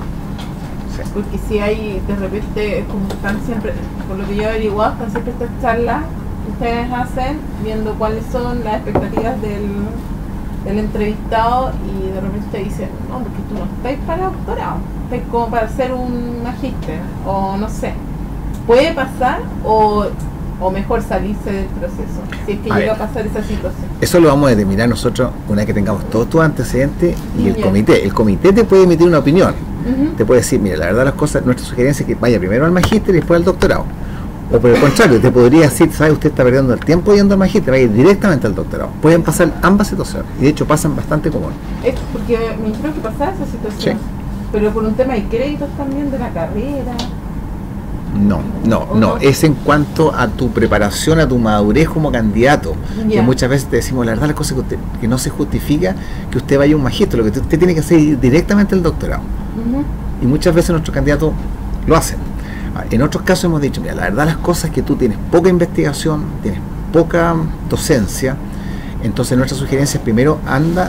Porque si hay, de repente, como están siempre, por lo que yo he averiguado, están siempre estas charlas que ustedes hacen, viendo cuáles son las expectativas del, del entrevistado, y de repente te dicen, no, porque tú no estáis para doctorado, estáis como para ser un magíster, o no sé. ¿Puede pasar o, o mejor salirse del proceso, si es que a llega ver, a pasar esa situación? Eso lo vamos a determinar nosotros una vez que tengamos todos tus antecedentes y Bien. el comité. El comité te puede emitir una opinión. Te puede decir, mira, la verdad las cosas, nuestra sugerencia es que vaya primero al magíster y después al doctorado. O por el contrario, te podría decir, sabe, usted está perdiendo el tiempo yendo al magíster, vaya directamente al doctorado. Pueden pasar ambas situaciones, y de hecho pasan bastante común. Es porque me creo que pasaba esa situación, sí. Pero por un tema de créditos también de la carrera. No, no, no, es en cuanto a tu preparación, a tu madurez como candidato. Yeah. Que muchas veces te decimos, la verdad, las cosas que, usted, que no se justifica que usted vaya a un magíster, lo que usted tiene que hacer es directamente al doctorado. Uh-huh. Y muchas veces nuestros candidatos lo hacen. En otros casos hemos dicho, mira, la verdad las cosas que tú tienes poca investigación, tienes poca docencia, entonces nuestra sugerencia es primero anda,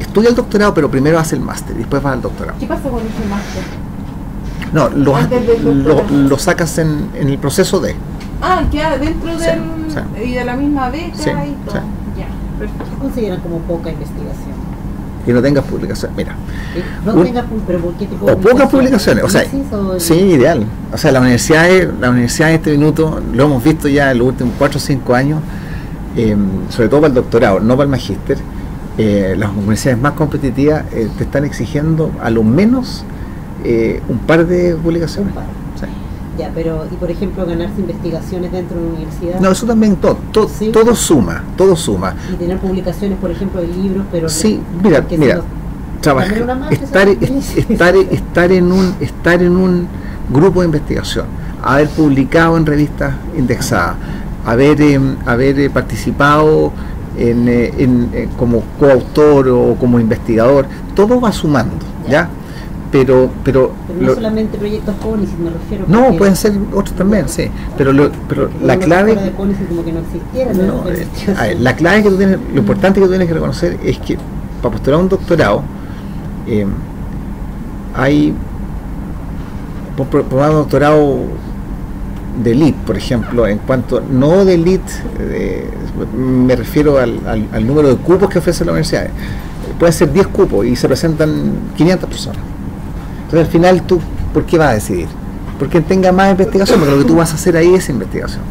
estudia el doctorado, pero primero haz el máster, después vas al doctorado. ¿Qué pasa con ese máster? No, lo, lo, lo sacas en, en el proceso de... Ah, ya, dentro sí, del, sí. Y de la misma beca sí, y todo. Sí. Ya, perfecto. ¿Qué consideran como poca investigación? Que no tengas publicaciones, mira. No un, tengas, pero ¿por qué tipo de o pocas publicaciones, o sea, o el... sí, ideal. O sea, la universidad, la universidad en este minuto, lo hemos visto ya en los últimos cuatro o cinco años, eh, sobre todo para el doctorado, no para el magíster, eh, las universidades más competitivas eh, te están exigiendo a lo menos... Eh, un par de publicaciones. Par. Sí. Ya, pero, ¿y por ejemplo ganarse investigaciones dentro de una universidad? No, eso también todo, to, ¿Sí? todo suma, todo suma. Y tener publicaciones, por ejemplo, de libros, pero... Sí, no, mira, mira, los, trabajar, estar, es, estar, estar, en un, estar en un grupo de investigación, haber publicado en revistas indexadas, haber, eh, haber eh, participado en, eh, en, eh, como coautor o como investigador, todo va sumando, ¿ya? ¿ya? Pero, pero, pero no lo, solamente proyectos CONICYT, me refiero. No, pueden ser otros también, sí. Pero, lo, pero la clave. De CONICYT como que no existiera, no, no, eh, a ver, la clave que tú tienes, lo importante que tú tienes que reconocer es que para postular un doctorado, eh, hay. Por un doctorado de elite, por ejemplo, en cuanto. No de elite, eh, me refiero al, al, al número de cupos que ofrecen las universidades. Pueden ser diez cupos y se presentan quinientas personas. Entonces al final tú, ¿por qué vas a decidir? Porque tenga más investigación, porque lo que tú vas a hacer ahí es investigación.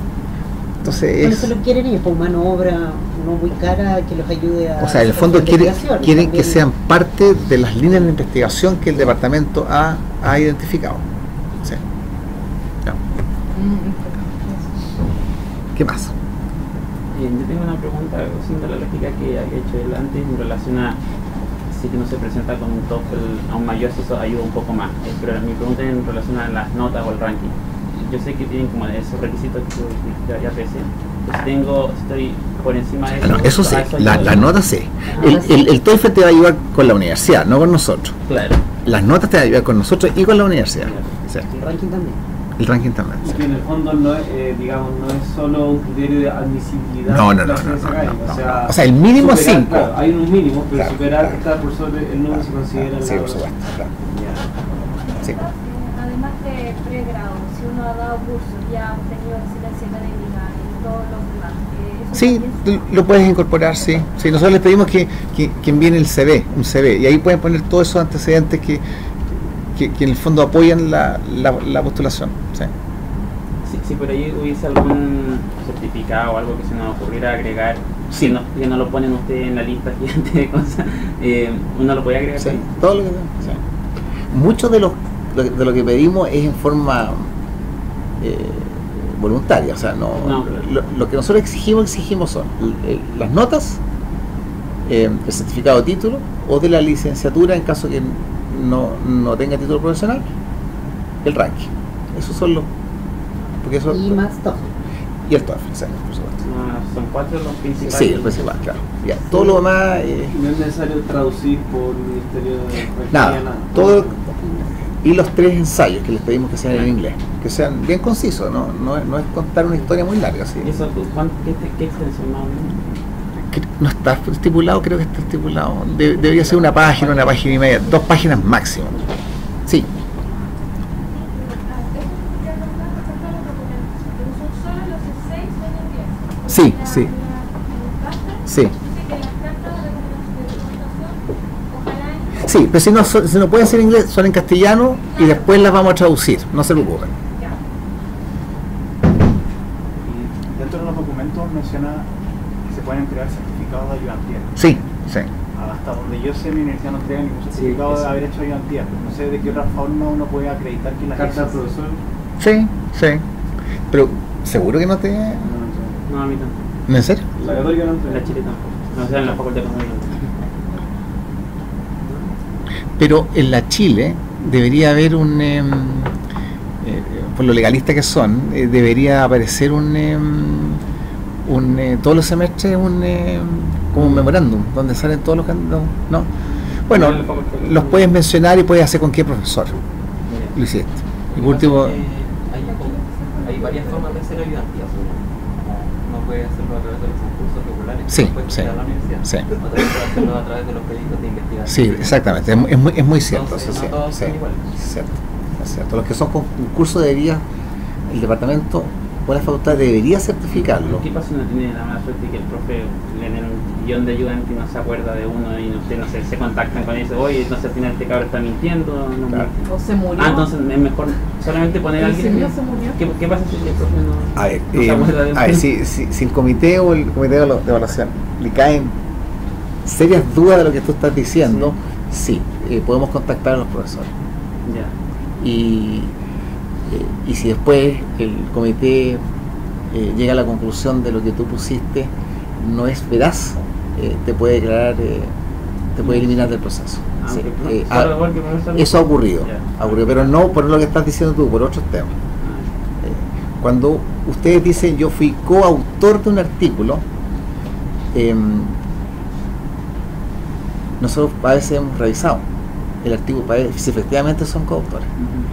Entonces bueno, es... solo quieren ellos, por mano obra no muy cara, que los ayude a... O sea, en el fondo quieren, quieren que sean parte de las líneas de investigación que el departamento ha, ha identificado. Sí. No. ¿Qué más? Bien, yo tengo una pregunta, siendo la lógica que había hecho él antes en relación a si uno se presenta con un TOEFL aún mayor, si eso ayuda un poco más. Pero mi pregunta es en relación a las notas o el ranking. Yo sé que tienen como esos requisitos que varias veces. Pues tengo, estoy por encima de eso. No, eso sí, eso la, la nota sí. Ah, el, sí. El, el TOEFL te va a ayudar con la universidad, no con nosotros. Claro. Las notas te van a ayudar con nosotros y con la universidad. Claro. Sí. El ranking también. El ranking también. Y que en el fondo no es, eh, digamos, no es solo un criterio de admisibilidad. No, no, no, no, no, no, no. O sea, o sea, el mínimo es cinco. Claro, hay un mínimo, pero claro, superar claro, claro, por sobre el número claro, se considera. Claro, sí, por supuesto. Claro. Yeah. Sí. Además de pregrado, si uno ha dado cursos y ha obtenido excelencia académica en todos los demás. Sí, lo puedes incorporar, sí. Sí, nosotros les pedimos que, que, que envíen el C V, un C V, y ahí pueden poner todos esos antecedentes que. Que, que en el fondo apoyan la, la, la postulación. Sí. Si, si por ahí hubiese algún certificado o algo que se nos ocurriera agregar, sí. que, no, que no lo ponen ustedes en la lista gigante de cosas, eh, uno lo puede agregar. Sí, todo lo que, sí. Mucho de lo, lo, de lo que pedimos es en forma eh, voluntaria, o sea, no, no lo, lo que nosotros exigimos, exigimos son eh, las notas, eh, el certificado de título o de la licenciatura en caso que No, no tenga título profesional, el ranking, eso son los porque eso y más TOEFL y el TOEFL, exacto, por supuesto. Ah, son cuatro los principales. Sí, el principal, claro. Ya, sí. Todo lo demás eh, no es necesario traducir por el Ministerio de nada, nada. Todo, y los tres ensayos que les pedimos que sean en inglés, que sean bien concisos, no, no, no es contar una historia muy larga. ¿Sí? ¿Y eso qué, qué extensión más o menos? No está estipulado, creo que está estipulado. De, debería ser una página, una página y media, dos páginas máximo. Sí. Sí, sí. Sí. Sí, pero si no, si no pueden ser en inglés, son en castellano y después las vamos a traducir, no se preocupen. Y dentro de los documentos menciona que se pueden entregar certificados de ayudantía. Sí, sí. Hasta donde yo sé, mi universidad no entrega ningún certificado sí, de haber hecho ayudantía. Pero no sé de qué otra forma uno puede acreditar que la carta del profesor. Sí, sí. Pero seguro que no te. No, no, no. No, a mí tampoco. ¿En serio? La Católica no entrega. La Chile tampoco. No, o sea, en la facultad de Economía. Pero en la Chile debería haber un. Eh, eh, por lo legalistas que son, eh, debería aparecer un. Eh, Un, eh, todos los semestres un eh, como un memorándum donde salen todos los candidatos, ¿no? Bueno, los puedes mencionar y puedes hacer con qué profesor. Mira, lo hiciste. Y por último, hay, hay varias formas de hacer ayudantías. Uno puede hacerlo a través de los concursos regulares, sí, puede sí, a la universidad, sí. Otra puede hacerlo a través de los proyectos de investigación. Sí, exactamente, es, es, muy, es muy cierto. Entonces, eso, no todos sí, son sí, iguales. Es cierto, es cierto. Los que son con concurso debería el departamento o la facultad debería certificarlo. ¿Qué pasa si no tiene la mala suerte que el profe le den un guión de ayudantes y no se acuerda de uno y usted no sé, se contactan con él y dice, oye, no sé, al final este cabrón está mintiendo, no claro, mintiendo? O se murió. Ah, entonces es mejor solamente poner a alguien. Se murió. ¿Qué, ¿Qué pasa si el profe no, a ver, no eh, se acuerda de uno? A ver, si, si, si el comité o el comité de evaluación le caen serias dudas de lo que tú estás diciendo, sí, sí eh, podemos contactar a los profesores. Ya. Y... y si después el comité eh, llega a la conclusión de lo que tú pusiste no es veraz, eh, te puede declarar, eh, te puede eliminar del proceso. Ah, sí, eh, ha, eso ha ocurrido, yeah, ha ocurrido, pero no por lo que estás diciendo tú, por otros temas. Eh, cuando ustedes dicen yo fui coautor de un artículo, eh, nosotros a veces hemos revisado el artículo para ver si efectivamente son coautores. Uh-huh.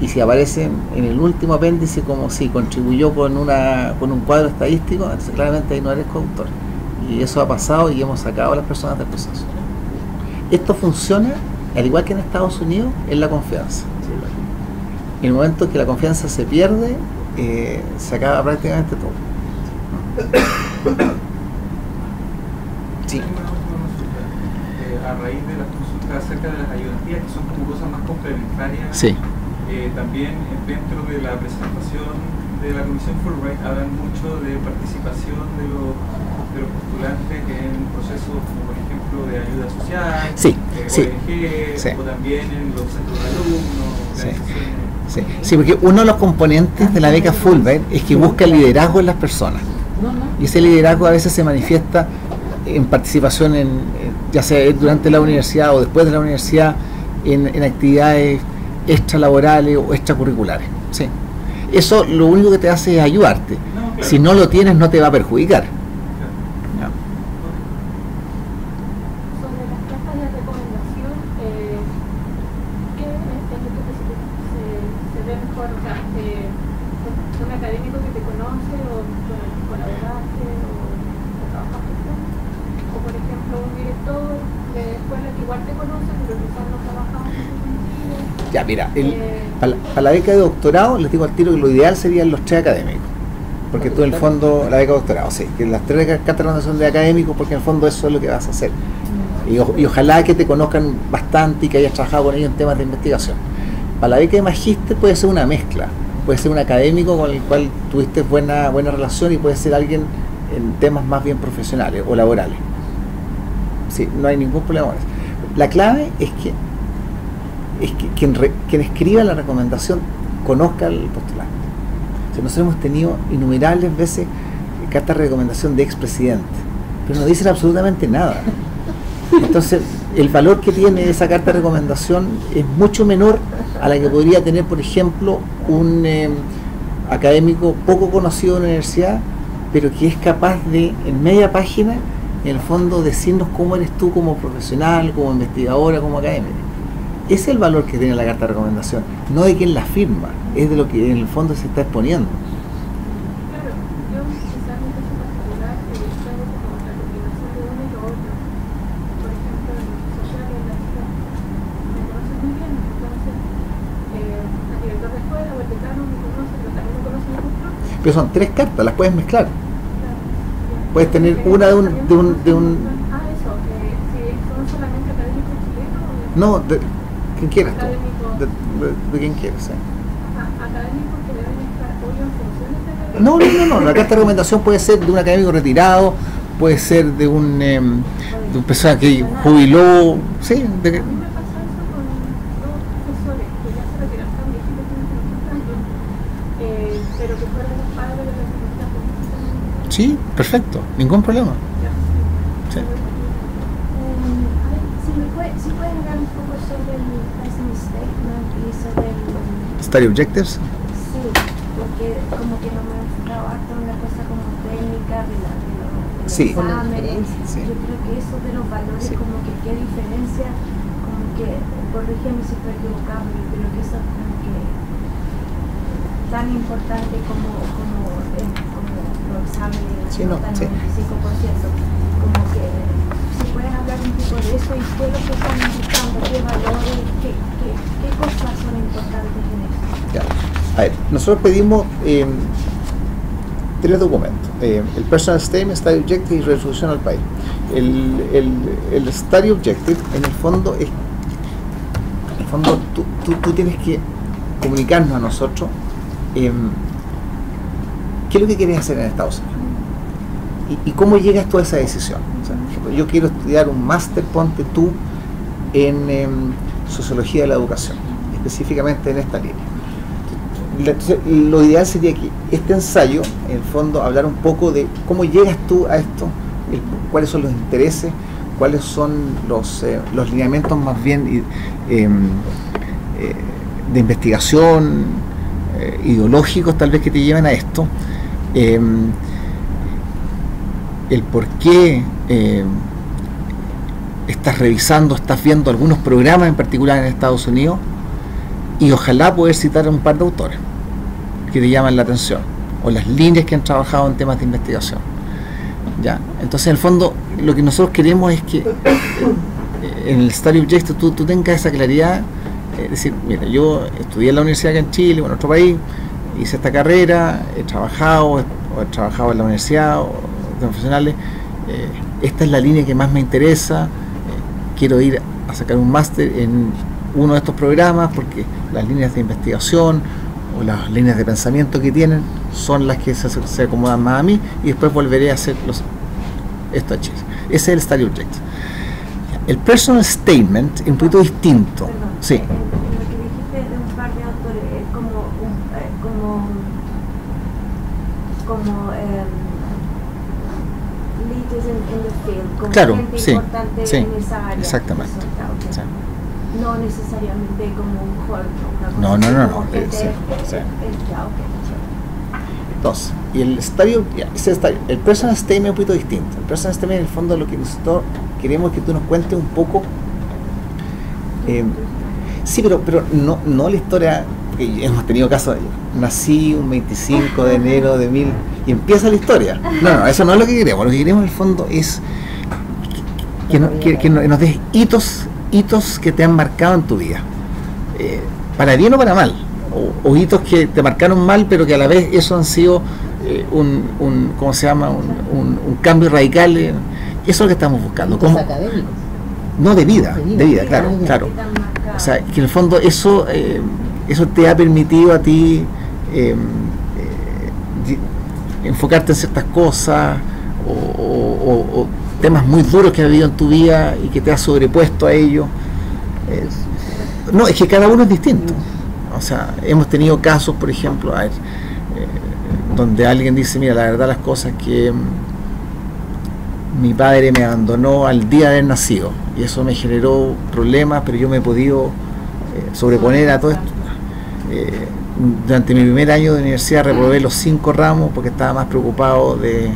Y si aparece en el último apéndice como si contribuyó con una con un cuadro estadístico, entonces claramente ahí no eres coautor. Y eso ha pasado y hemos sacado a las personas del proceso. Esto funciona, al igual que en Estados Unidos, en la confianza. En el momento en que la confianza se pierde, eh, se acaba prácticamente todo. Sí. A raíz de las consultas acerca de las ayudantías, que son como cosas más complementarias. Sí. Eh, también dentro de la presentación de la Comisión Fulbright hablan mucho de participación de los, de los postulantes en procesos como por ejemplo de ayuda social, sí, de sí, O N G, sí. o también en los centros de alumnos, sí, sí, sí, porque uno de los componentes de la beca Fulbright es que busca el liderazgo en las personas, y ese liderazgo a veces se manifiesta en participación en, ya sea durante la universidad o después de la universidad, en, en actividades extralaborales o extracurriculares, sí. Eso lo único que te hace es ayudarte. No, claro. Si no lo tienes, no te va a perjudicar. Claro. No. Sobre las cartas de recomendación, eh, ¿qué se, se ve mejor? O sea, ¿es un académico que te conoce o con el que colaboraste o, o trabajaste con? O por ejemplo, un director de escuela que igual te conoce, pero quizás no trabajamos en ese sentido. Ya, mira, el... Eh, Para la, para la beca de doctorado, les digo al tiro que lo ideal serían los tres académicos, porque tú en el fondo, la beca de doctorado, sí, que las tres cátedras son de académicos, porque en el fondo eso es lo que vas a hacer. Y, o, y ojalá que te conozcan bastante y que hayas trabajado con ellos en temas de investigación. Para la beca de magíster puede ser una mezcla, puede ser un académico con el cual tuviste buena, buena relación y puede ser alguien en temas más bien profesionales o laborales. Sí, no hay ningún problema con eso. La clave es que es que quien, re, quien escriba la recomendación conozca al postulante. O sea, nosotros hemos tenido innumerables veces cartas de recomendación de expresidentes, pero no dicen absolutamente nada. Entonces, el valor que tiene esa carta de recomendación es mucho menor a la que podría tener, por ejemplo, un eh, académico poco conocido de la universidad, pero que es capaz de, en media página, en el fondo, decirnos cómo eres tú como profesional, como investigadora, como académica. Ese es el valor que tiene la carta de recomendación, no de quien la firma, es de lo que en el fondo se está exponiendo. Claro, yo quizás en un caso particular he visto como la combinación de uno y lo otro. Por ejemplo, en los sociales, en la ciudad, me conocen muy bien, entonces eh, el director de escuela o el decano me conoce, pero también me conocen los otros. Pero son tres cartas, las puedes mezclar. Claro, puedes tener una de un... De un, de un... Ah, eso, eh, si son solamente académicos chilenos o... No, de, quien quieras tú, de, de, de quien quieras, ¿eh? ¿Académicos que deben estar hoy en funciones de académicos? No, no, no, no, la carta de recomendación puede ser de un académico retirado, puede ser de un eh, de un persona que jubiló, sí, de que... A mí me pasó eso con dos profesores que ya se retiraron, tan viejitos, tienen cincuenta años, eh, pero que fueron los padres de la Universidad Pública. Sí, perfecto, ningún problema. Sí. Study objectives. Sí, porque como que no me he enfocado harto en una cosa como técnica, de la, de los, de los sí. exámenes. Sí. Yo creo que eso de los valores, sí. como que qué diferencia, como que, corrígeme si estoy equivocado, pero yo creo que eso es como que tan importante como, como, eh, como los exámenes, sí, no, tan sí. noventa y cinco por ciento, como que si pueden hablar un poco de eso y qué es lo que están buscando, qué valores, qué, qué, qué cosas son importantes en eso. Ya. A ver, nosotros pedimos eh, tres documentos: eh, el Personal Statement, Study Objective y Resolución al País. El, el, el Study Objective, en el fondo, es, en el fondo tú, tú, tú tienes que comunicarnos a nosotros eh, qué es lo que quieres hacer en Estados Unidos y, y cómo llegas tú a esa decisión. O sea, por ejemplo, yo quiero estudiar un máster, ponte tú, en eh, Sociología de la Educación, específicamente en esta línea. Entonces, lo ideal sería que este ensayo, en el fondo, hablar un poco de cómo llegas tú a esto, el, cuáles son los intereses, cuáles son los, eh, los lineamientos más bien eh, eh, de investigación, eh, ideológicos tal vez que te lleven a esto, eh, el por qué eh, estás revisando, estás viendo algunos programas en particular en Estados Unidos, y ojalá poder citar a un par de autores que te llaman la atención o las líneas que han trabajado en temas de investigación. Ya, entonces en el fondo lo que nosotros queremos es que en el Study Objective tú, tú tengas esa claridad, es eh, decir, mira, yo estudié en la universidad acá en Chile, en otro país, hice esta carrera, he trabajado o he trabajado en la universidad o con profesionales, eh, esta es la línea que más me interesa, eh, quiero ir a sacar un máster en uno de estos programas porque las líneas de investigación o las líneas de pensamiento que tienen son las que se, se acomodan más a mí, y después volveré a hacer los, esto a Chile. Ese es el study object. El personal statement es un poquito distinto. Perdón, sí. Eh, lo que dijiste de un par de autores, eh, como, un, eh, como, como eh, leaders in, in the field, como claro, gente sí, importante sí, en esa área. Exactamente. Okay. Sí. No necesariamente como un joven. No, no, no, no. no. Gente, sí, sí. Eh, ya, okay. Entonces, y el estadio, yeah, ese estadio, el personal statement es un poquito distinto. El personal statement en el fondo lo que nosotros queremos que tú nos cuentes un poco, eh, sí, pero pero no, no la historia, porque hemos tenido casos de ello. Nací un veinticinco de enero de mil y empieza la historia. No, no, eso no es lo que queremos. Lo que queremos en el fondo es que, que, no, que, que nos des hitos, hitos que te han marcado en tu vida, eh, para bien o para mal, o, o hitos que te marcaron mal, pero que a la vez eso han sido eh, un, un, ¿cómo se llama? Un, un, un cambio radical. Eh, Eso es lo que estamos buscando. ¿Cómo? Académicos. No, de vida, de vida, de vida, claro, claro. O sea, que en el fondo eso, eh, eso te ha permitido a ti eh, eh, enfocarte en ciertas cosas o, o, o temas muy duros que has vivido en tu vida y que te has sobrepuesto a ellos. Eh, no, es que cada uno es distinto. O sea, hemos tenido casos, por ejemplo, a ver, eh, donde alguien dice, mira, la verdad las cosas que... mi padre me abandonó al día de haber nacido y eso me generó problemas, pero yo me he podido eh, sobreponer a todo esto. Eh, durante mi primer año de universidad reprobé los cinco ramos porque estaba más preocupado de,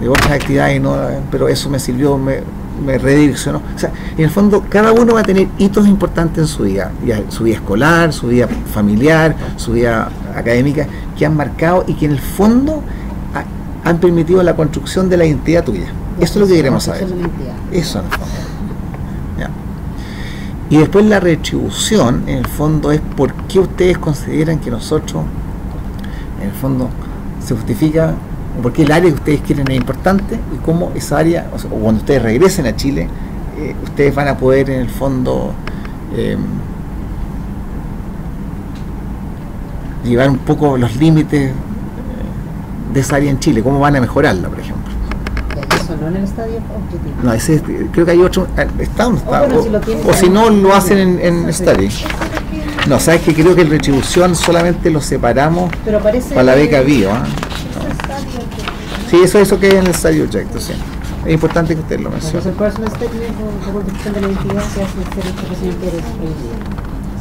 de otras actividades, ¿no? Pero eso me sirvió, me, me redireccionó. O sea, en el fondo cada uno va a tener hitos importantes en su vida, su vida escolar, su vida familiar, su vida académica, que han marcado y que en el fondo ha, han permitido la construcción de la identidad tuya. Eso es lo que queremos saber. Eso en el fondo. Ya. Y después la retribución, en el fondo, es por qué ustedes consideran que nosotros, en el fondo, se justifica, o por qué el área que ustedes quieren es importante y cómo esa área, o sea, cuando ustedes regresen a Chile, eh, ustedes van a poder, en el fondo, eh, llevar un poco los límites de esa área en Chile, cómo van a mejorarla, por ejemplo. No en el estadio objetivo. No, ese, creo que hay otro. Está un estadio. O, bueno, si o, o si no, lo hacen en, en estadio. No, sabes que creo que en retribución solamente lo separamos para la beca bio. ¿Eh? No. Sí, eso, eso que es en el estadio objetivo. Sí. Es importante que usted lo mencione.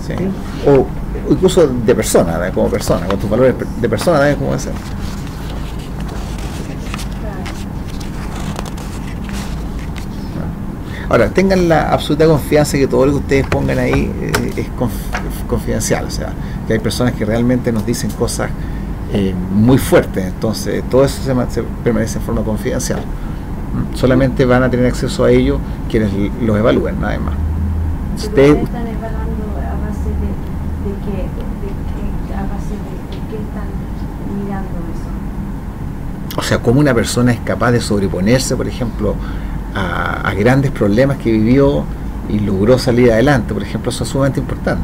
Sí. O incluso de persona, ¿verdad? Como persona, con tus valores de persona, ¿verdad? ¿Cómo va a ser? Ahora, tengan la absoluta confianza que todo lo que ustedes pongan ahí eh, es conf confidencial, o sea, que hay personas que realmente nos dicen cosas eh, muy fuertes, entonces todo eso se, se permanece en forma confidencial. Solamente van a tener acceso a ello quienes los evalúen, nada más. Ustedes están evaluando a base de, de, que, de que, a base de, de que están mirando eso. O sea, cómo una persona es capaz de sobreponerse, por ejemplo, A, a grandes problemas que vivió y logró salir adelante, por ejemplo, eso es sumamente importante.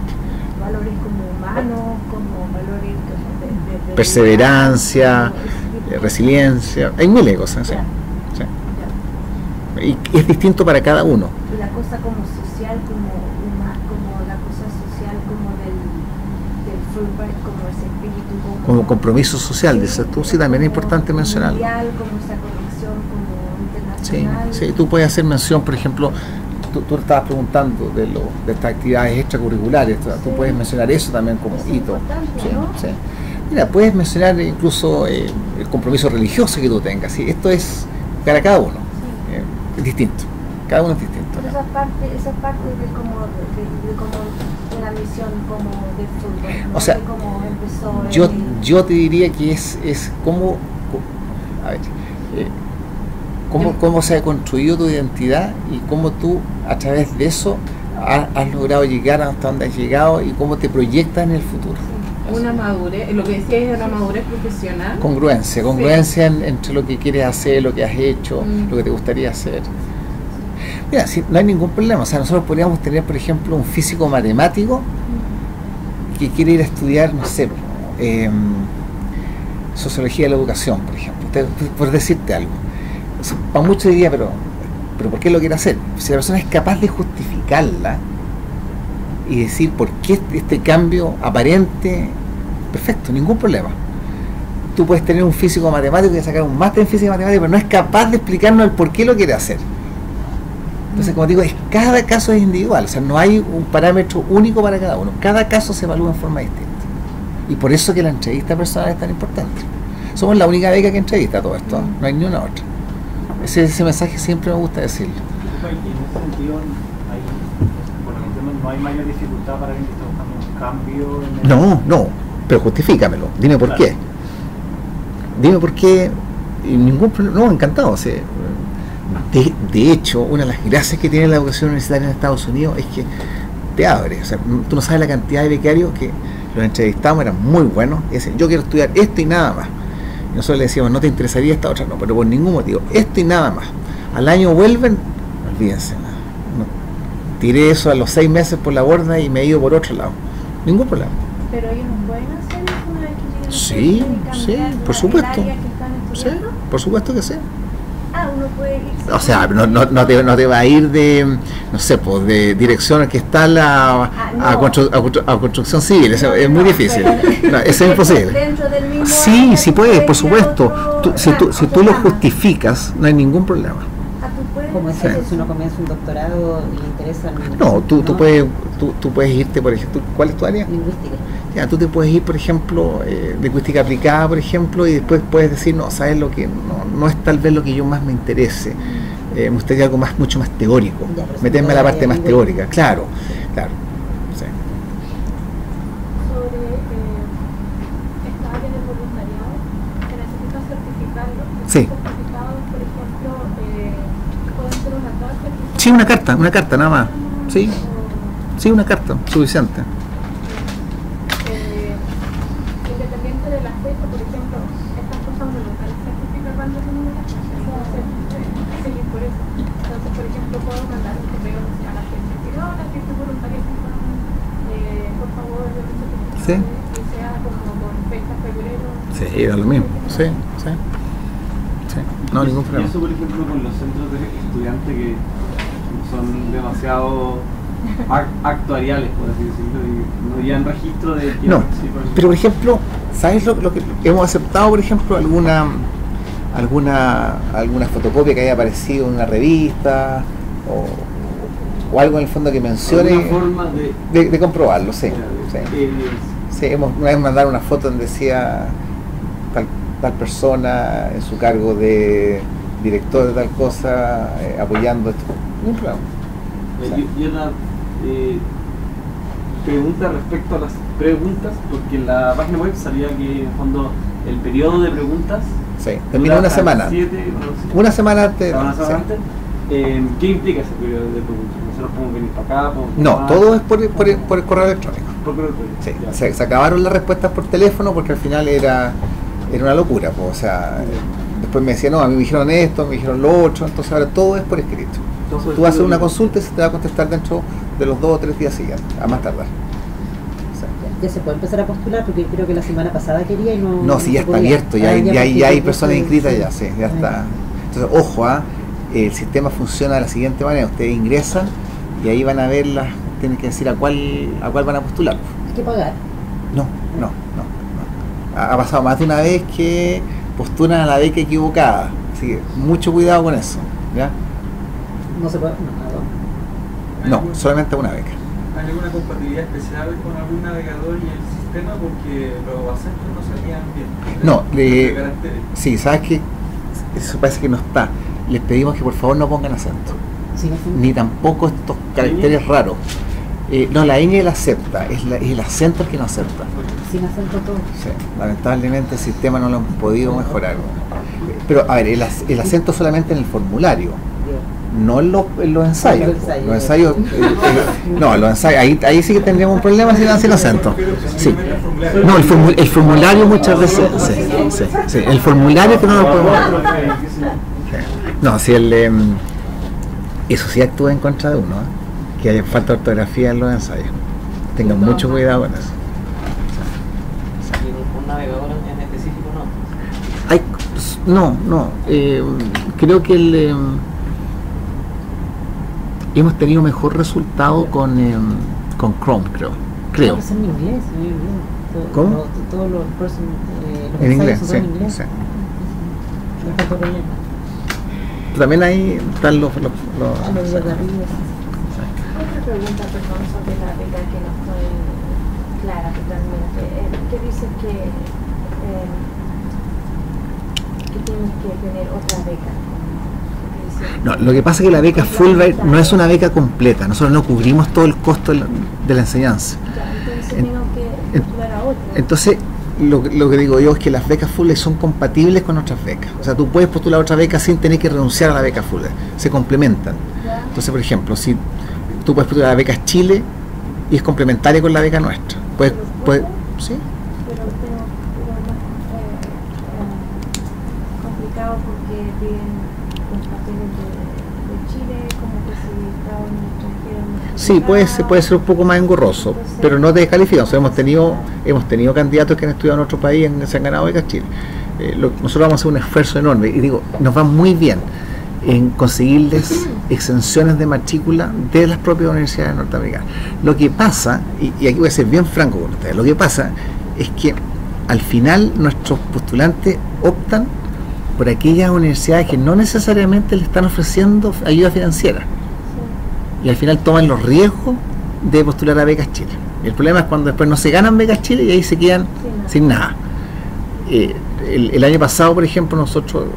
Valores como humanos, como valores de, de, de perseverancia, de, de resiliencia, hay miles de cosas, sí. Sí. Sí. Y es distinto para cada uno. Y la cosa como social, como, una, como la cosa social, como del, del Fulbright, como ese espíritu, como, como compromiso social, sí, dices tú, sí, también es importante mencionarlo. Mundial, como esa conexión, como sí, sí, tú puedes hacer mención, por ejemplo, tú, tú estabas preguntando de, lo, de estas actividades extracurriculares, sí. Tú puedes mencionar eso también como es hito. Sí, ¿no? Sí. Mira, puedes mencionar incluso eh, el compromiso religioso que tú tengas, ¿sí? Esto es para cada uno, sí. eh, es distinto, cada uno es distinto. Esa parte, esa parte de como, de, de como una misión como de fútbol, ¿no? O sea, de cómo empezó yo, el... yo te diría que es, es como, a ver, eh, Cómo, cómo se ha construido tu identidad y cómo tú a través de eso has, has logrado llegar hasta donde has llegado y cómo te proyectas en el futuro. Sí. Una madurez, lo que decías es una madurez profesional. Congruencia, congruencia sí. en, entre lo que quieres hacer, lo que has hecho, mm. lo que te gustaría hacer. Mira, si, no hay ningún problema, o sea, nosotros podríamos tener, por ejemplo, un físico matemático que quiere ir a estudiar, no sé, eh, sociología de la educación, por ejemplo, te, por decirte algo. O sea, para muchos diría, pero, pero ¿por qué lo quiere hacer? Si la persona es capaz de justificarla y decir por qué este, este cambio aparente, perfecto, ningún problema. Tú puedes tener un físico matemático y sacar un máster en física matemática, pero no es capaz de explicarnos el por qué lo quiere hacer. Entonces, como digo, es, cada caso es individual, o sea, no hay un parámetro único para cada uno, cada caso se evalúa en forma distinta. Y por eso que la entrevista personal es tan importante. Somos la única beca que entrevista todo esto, ¿eh? No hay ni una otra. Ese, ese mensaje siempre me gusta decirlo. En ese sentido, hay, bueno, entonces, no hay mayor dificultad para alguien que está buscando un cambio. En el... No, no, pero justifícamelo, dime por claro. qué. Dime por qué, ningún problema, no, encantado. O sea, de, de hecho, una de las gracias que tiene la educación universitaria en Estados Unidos es que te abre. O sea, tú no sabes la cantidad de becarios que los entrevistamos, eran muy buenos, y decían, yo quiero estudiar esto y nada más. Y nosotros les decíamos, no te interesaría esta otra, no, pero por ningún motivo, esto y nada más. Al año vuelven, olvídense, no. Tiré eso a los seis meses por la borda y me he ido por otro lado. Ningún problema. Pero ellos no pueden hacer eso una vez que sí, sí, por supuesto. Sí, por supuesto que sí. Ah, uno puede ir. O sea, no, no, no, te, no te va a ir de, no sé, pues de dirección que está la, ah, no. a, constru, a, a construcción civil, es, es muy difícil, no, eso es imposible. Sí, sí puedes, por supuesto. Tú, si tú, si tú lo justificas, no hay ningún problema. ¿Cómo es sí. eso? Si uno comienza un doctorado y le interesa... No, tú, ¿no? tú puedes tú, tú puedes irte, por ejemplo, ¿cuál es tu área? Lingüística. Ya, tú te puedes ir, por ejemplo, eh, lingüística aplicada, por ejemplo, y después puedes decir, no, ¿sabes lo que? No, no es tal vez lo que yo más me interese. Eh, me gustaría algo más, mucho más teórico. Ya, meterme a la parte más teórica, claro, claro. Sí. Sobre eh, esta área de voluntariado, ¿se necesita certificarlo? Sí. Sí, una carta, una carta nada más. Sí, sí, una carta, suficiente. Eh, independiente de la fecha, por ejemplo, estas cosas voluntarias se certifican cuando son una carta. Entonces, seguir por eso. Entonces, por ejemplo, puedo mandar un correo a la gente y decir, hola, si estoy voluntaria, por favor, yo me certifico que sea como con fecha febrero. Sí, da lo mismo, sí, sí. Sí, no, ningún problema. Eso, por ejemplo, con los centros de estudiantes que son demasiado actuariales, por así decirlo, y no llevan registro de... No, pero por ejemplo, ¿sabes lo, lo que hemos aceptado, por ejemplo, alguna alguna alguna fotocopia que haya aparecido en una revista o, o algo en el fondo que mencione? Una forma de... De, de comprobarlo, sí. De, sí. Eh, sí, hemos una vez mandado una foto donde decía tal, tal persona en su cargo de director de tal cosa, eh, apoyando esto. Un plan. Eh, y, y una eh, pregunta respecto a las preguntas, porque en la página web salía que en fondo el periodo de preguntas sí, termina una semana. Siete, bueno, sí. Una semana antes. Una semana sí. antes. Eh, ¿Qué implica ese periodo de preguntas? ¿Nosotros podemos venir para acá? No, tomar, todo es por, por, el, por el correo electrónico. Por correo electrónico. Sí, se, se acabaron las respuestas por teléfono porque al final era, era una locura. Pues, o sea, sí. Después me decían, no, a mí me dijeron esto, me dijeron lo otro, entonces ahora todo es por escrito. Entonces, tú vas a hacer una consulta y se te va a contestar dentro de los dos o tres días siguientes, a más tardar. Ya, ya se puede empezar a postular porque creo que la semana pasada quería y no... No, sí, ya está abierto, ya, ah, hay, ya, ya hay personas inscritas ya, sí, ya ah. está. Entonces, ojo, ¿eh? El sistema funciona de la siguiente manera, ustedes ingresan y ahí van a ver, las, tienen que decir a cuál, a cuál van a postular. ¿Hay que pagar? No, no, no. no. Ha, ha pasado más de una vez que postulan a la beca equivocada, así que mucho cuidado con eso, ¿ya? No se puede. No, no, solamente una beca. ¿Hay alguna compatibilidad especial con algún navegador y el sistema? Porque los acentos no salían bien. No, le, sí, sabes que eso parece que no está. Les pedimos que por favor no pongan acento. Sí, sí. Ni tampoco estos caracteres ¿Sí? raros. Eh, no, la ñ la acepta, es, la, es el acento el que no acepta. Sin acento todo. Sí, lamentablemente el sistema no lo hemos podido no. mejorar. Pero a ver, el, el acento solamente en el formulario. No en los, los ensayos. Los ensayos. No, los ensayos. Ahí, ahí sí que tendríamos un problema si dan sin acento. Sí. No, el, formu, el formulario muchas veces. Sí, sí, sí. El formulario que no lo podemos. No, si el. Eh, eso sí actúa en contra de uno, ¿eh? Que haya falta de ortografía en los ensayos. Tengan mucho cuidado con eso. un navegador en específico no. Hay, no, no. Eh, creo que el, eh, hemos tenido mejor resultado con, eh, con Chrome, creo. Creo. Es en inglés. ¿Cómo? Todos los próximos. En inglés, sí. sí. También ahí están los... los, los, ah, los de arriba. Otra pregunta, perdón, sobre la beca que no estoy clara totalmente. Eh, ¿Qué dices que, eh, que tienes que tener otra beca? No, lo que pasa es que la beca Fulbright no es una beca completa. Nosotros no cubrimos todo el costo de la, de la enseñanza. Entonces tengo que postular a otra. Entonces... Lo, lo que digo yo es que las becas Fulbright son compatibles con otras becas. O sea, tú puedes postular otra beca sin tener que renunciar a la beca Fulbright. Se complementan. Entonces, por ejemplo, si tú puedes postular la beca Chile y es complementaria con la beca nuestra. Puedes, puedes, ¿sí? Pero es eh, complicado porque piden los papeles de, de Chile, como que si estaba en el extranjero. Sí, puede ser, puede ser un poco más engorroso, entonces, pero no te descalifican. O sea, hemos tenido... Hemos tenido candidatos que han estudiado en otro país y se han ganado becas Chile. Eh, lo, nosotros vamos a hacer un esfuerzo enorme y digo, nos va muy bien en conseguirles exenciones de matrícula de las propias universidades norteamericanas. Lo que pasa, y, y aquí voy a ser bien franco con ustedes, lo que pasa es que al final nuestros postulantes optan por aquellas universidades que no necesariamente le están ofreciendo ayuda financiera. Sí. Y al final toman los riesgos de postular a becas Chile. El problema es cuando después no se ganan becas Chile y ahí se quedan sin nada. Sin nada. Eh, el, el año pasado, por ejemplo, nosotros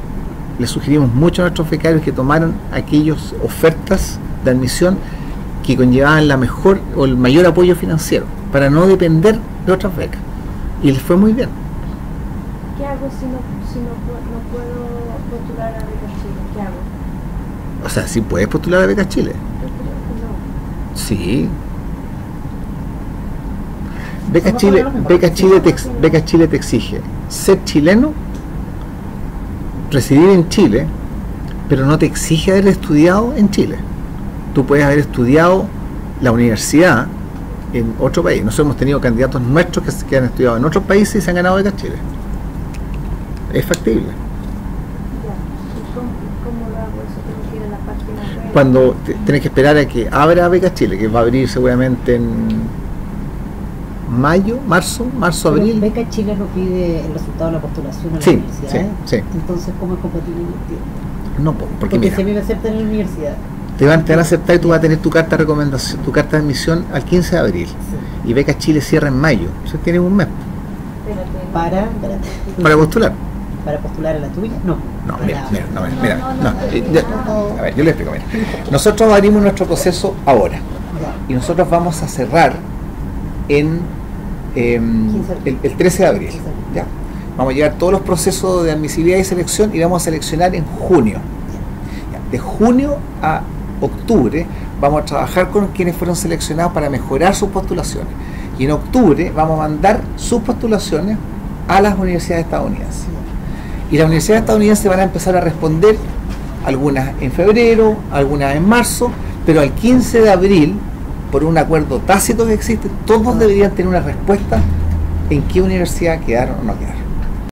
les sugerimos mucho a nuestros becarios que tomaran aquellas ofertas de admisión que conllevaban la mejor o el mayor apoyo financiero para no depender de otras becas. Y les fue muy bien. ¿Qué hago si no, si no, no puedo postular a becas Chile? ¿Qué hago? O sea, si puedes postular a becas Chile. No. Sí. Beca Chile, Beca Chile, te, Beca Chile te exige ser chileno, residir en Chile, pero no te exige haber estudiado en Chile. Tú puedes haber estudiado la universidad en otro país. Nosotros hemos tenido candidatos nuestros que, que han estudiado en otros países y se han ganado becas Chile. Es factible. Cuando te, tenés que esperar a que abra Beca Chile, que va a abrir seguramente en... mayo, marzo, marzo, pero abril. Beca Chile no pide el resultado de la postulación a la sí, universidad. Sí, sí. Entonces, ¿cómo es compatible? No, porque, porque mira, si a mí me aceptan en la universidad. Te van, te van a aceptar y tú vas a tener tu carta de recomendación, tu carta de admisión al quince de abril. Sí. Y Beca Chile cierra en mayo. Entonces tienes un mes. Para, para, para postular. ¿Para postular a la tuya? No. No, mira, mira, no, mira, no, no, no, no. A ver, yo le explico. Mira. Nosotros abrimos nuestro proceso ahora. Y nosotros vamos a cerrar en Eh, el, el trece de abril, ¿ya? Vamos a llevar todos los procesos de admisibilidad y selección y vamos a seleccionar en junio. ¿Ya? De junio a octubre vamos a trabajar con quienes fueron seleccionados para mejorar sus postulaciones, y en octubre vamos a mandar sus postulaciones a las universidades estadounidenses, y las universidades estadounidenses van a empezar a responder, algunas en febrero, algunas en marzo, pero al quince de abril, por un acuerdo tácito que existe, todos deberían tener una respuesta en qué universidad quedaron o no quedaron.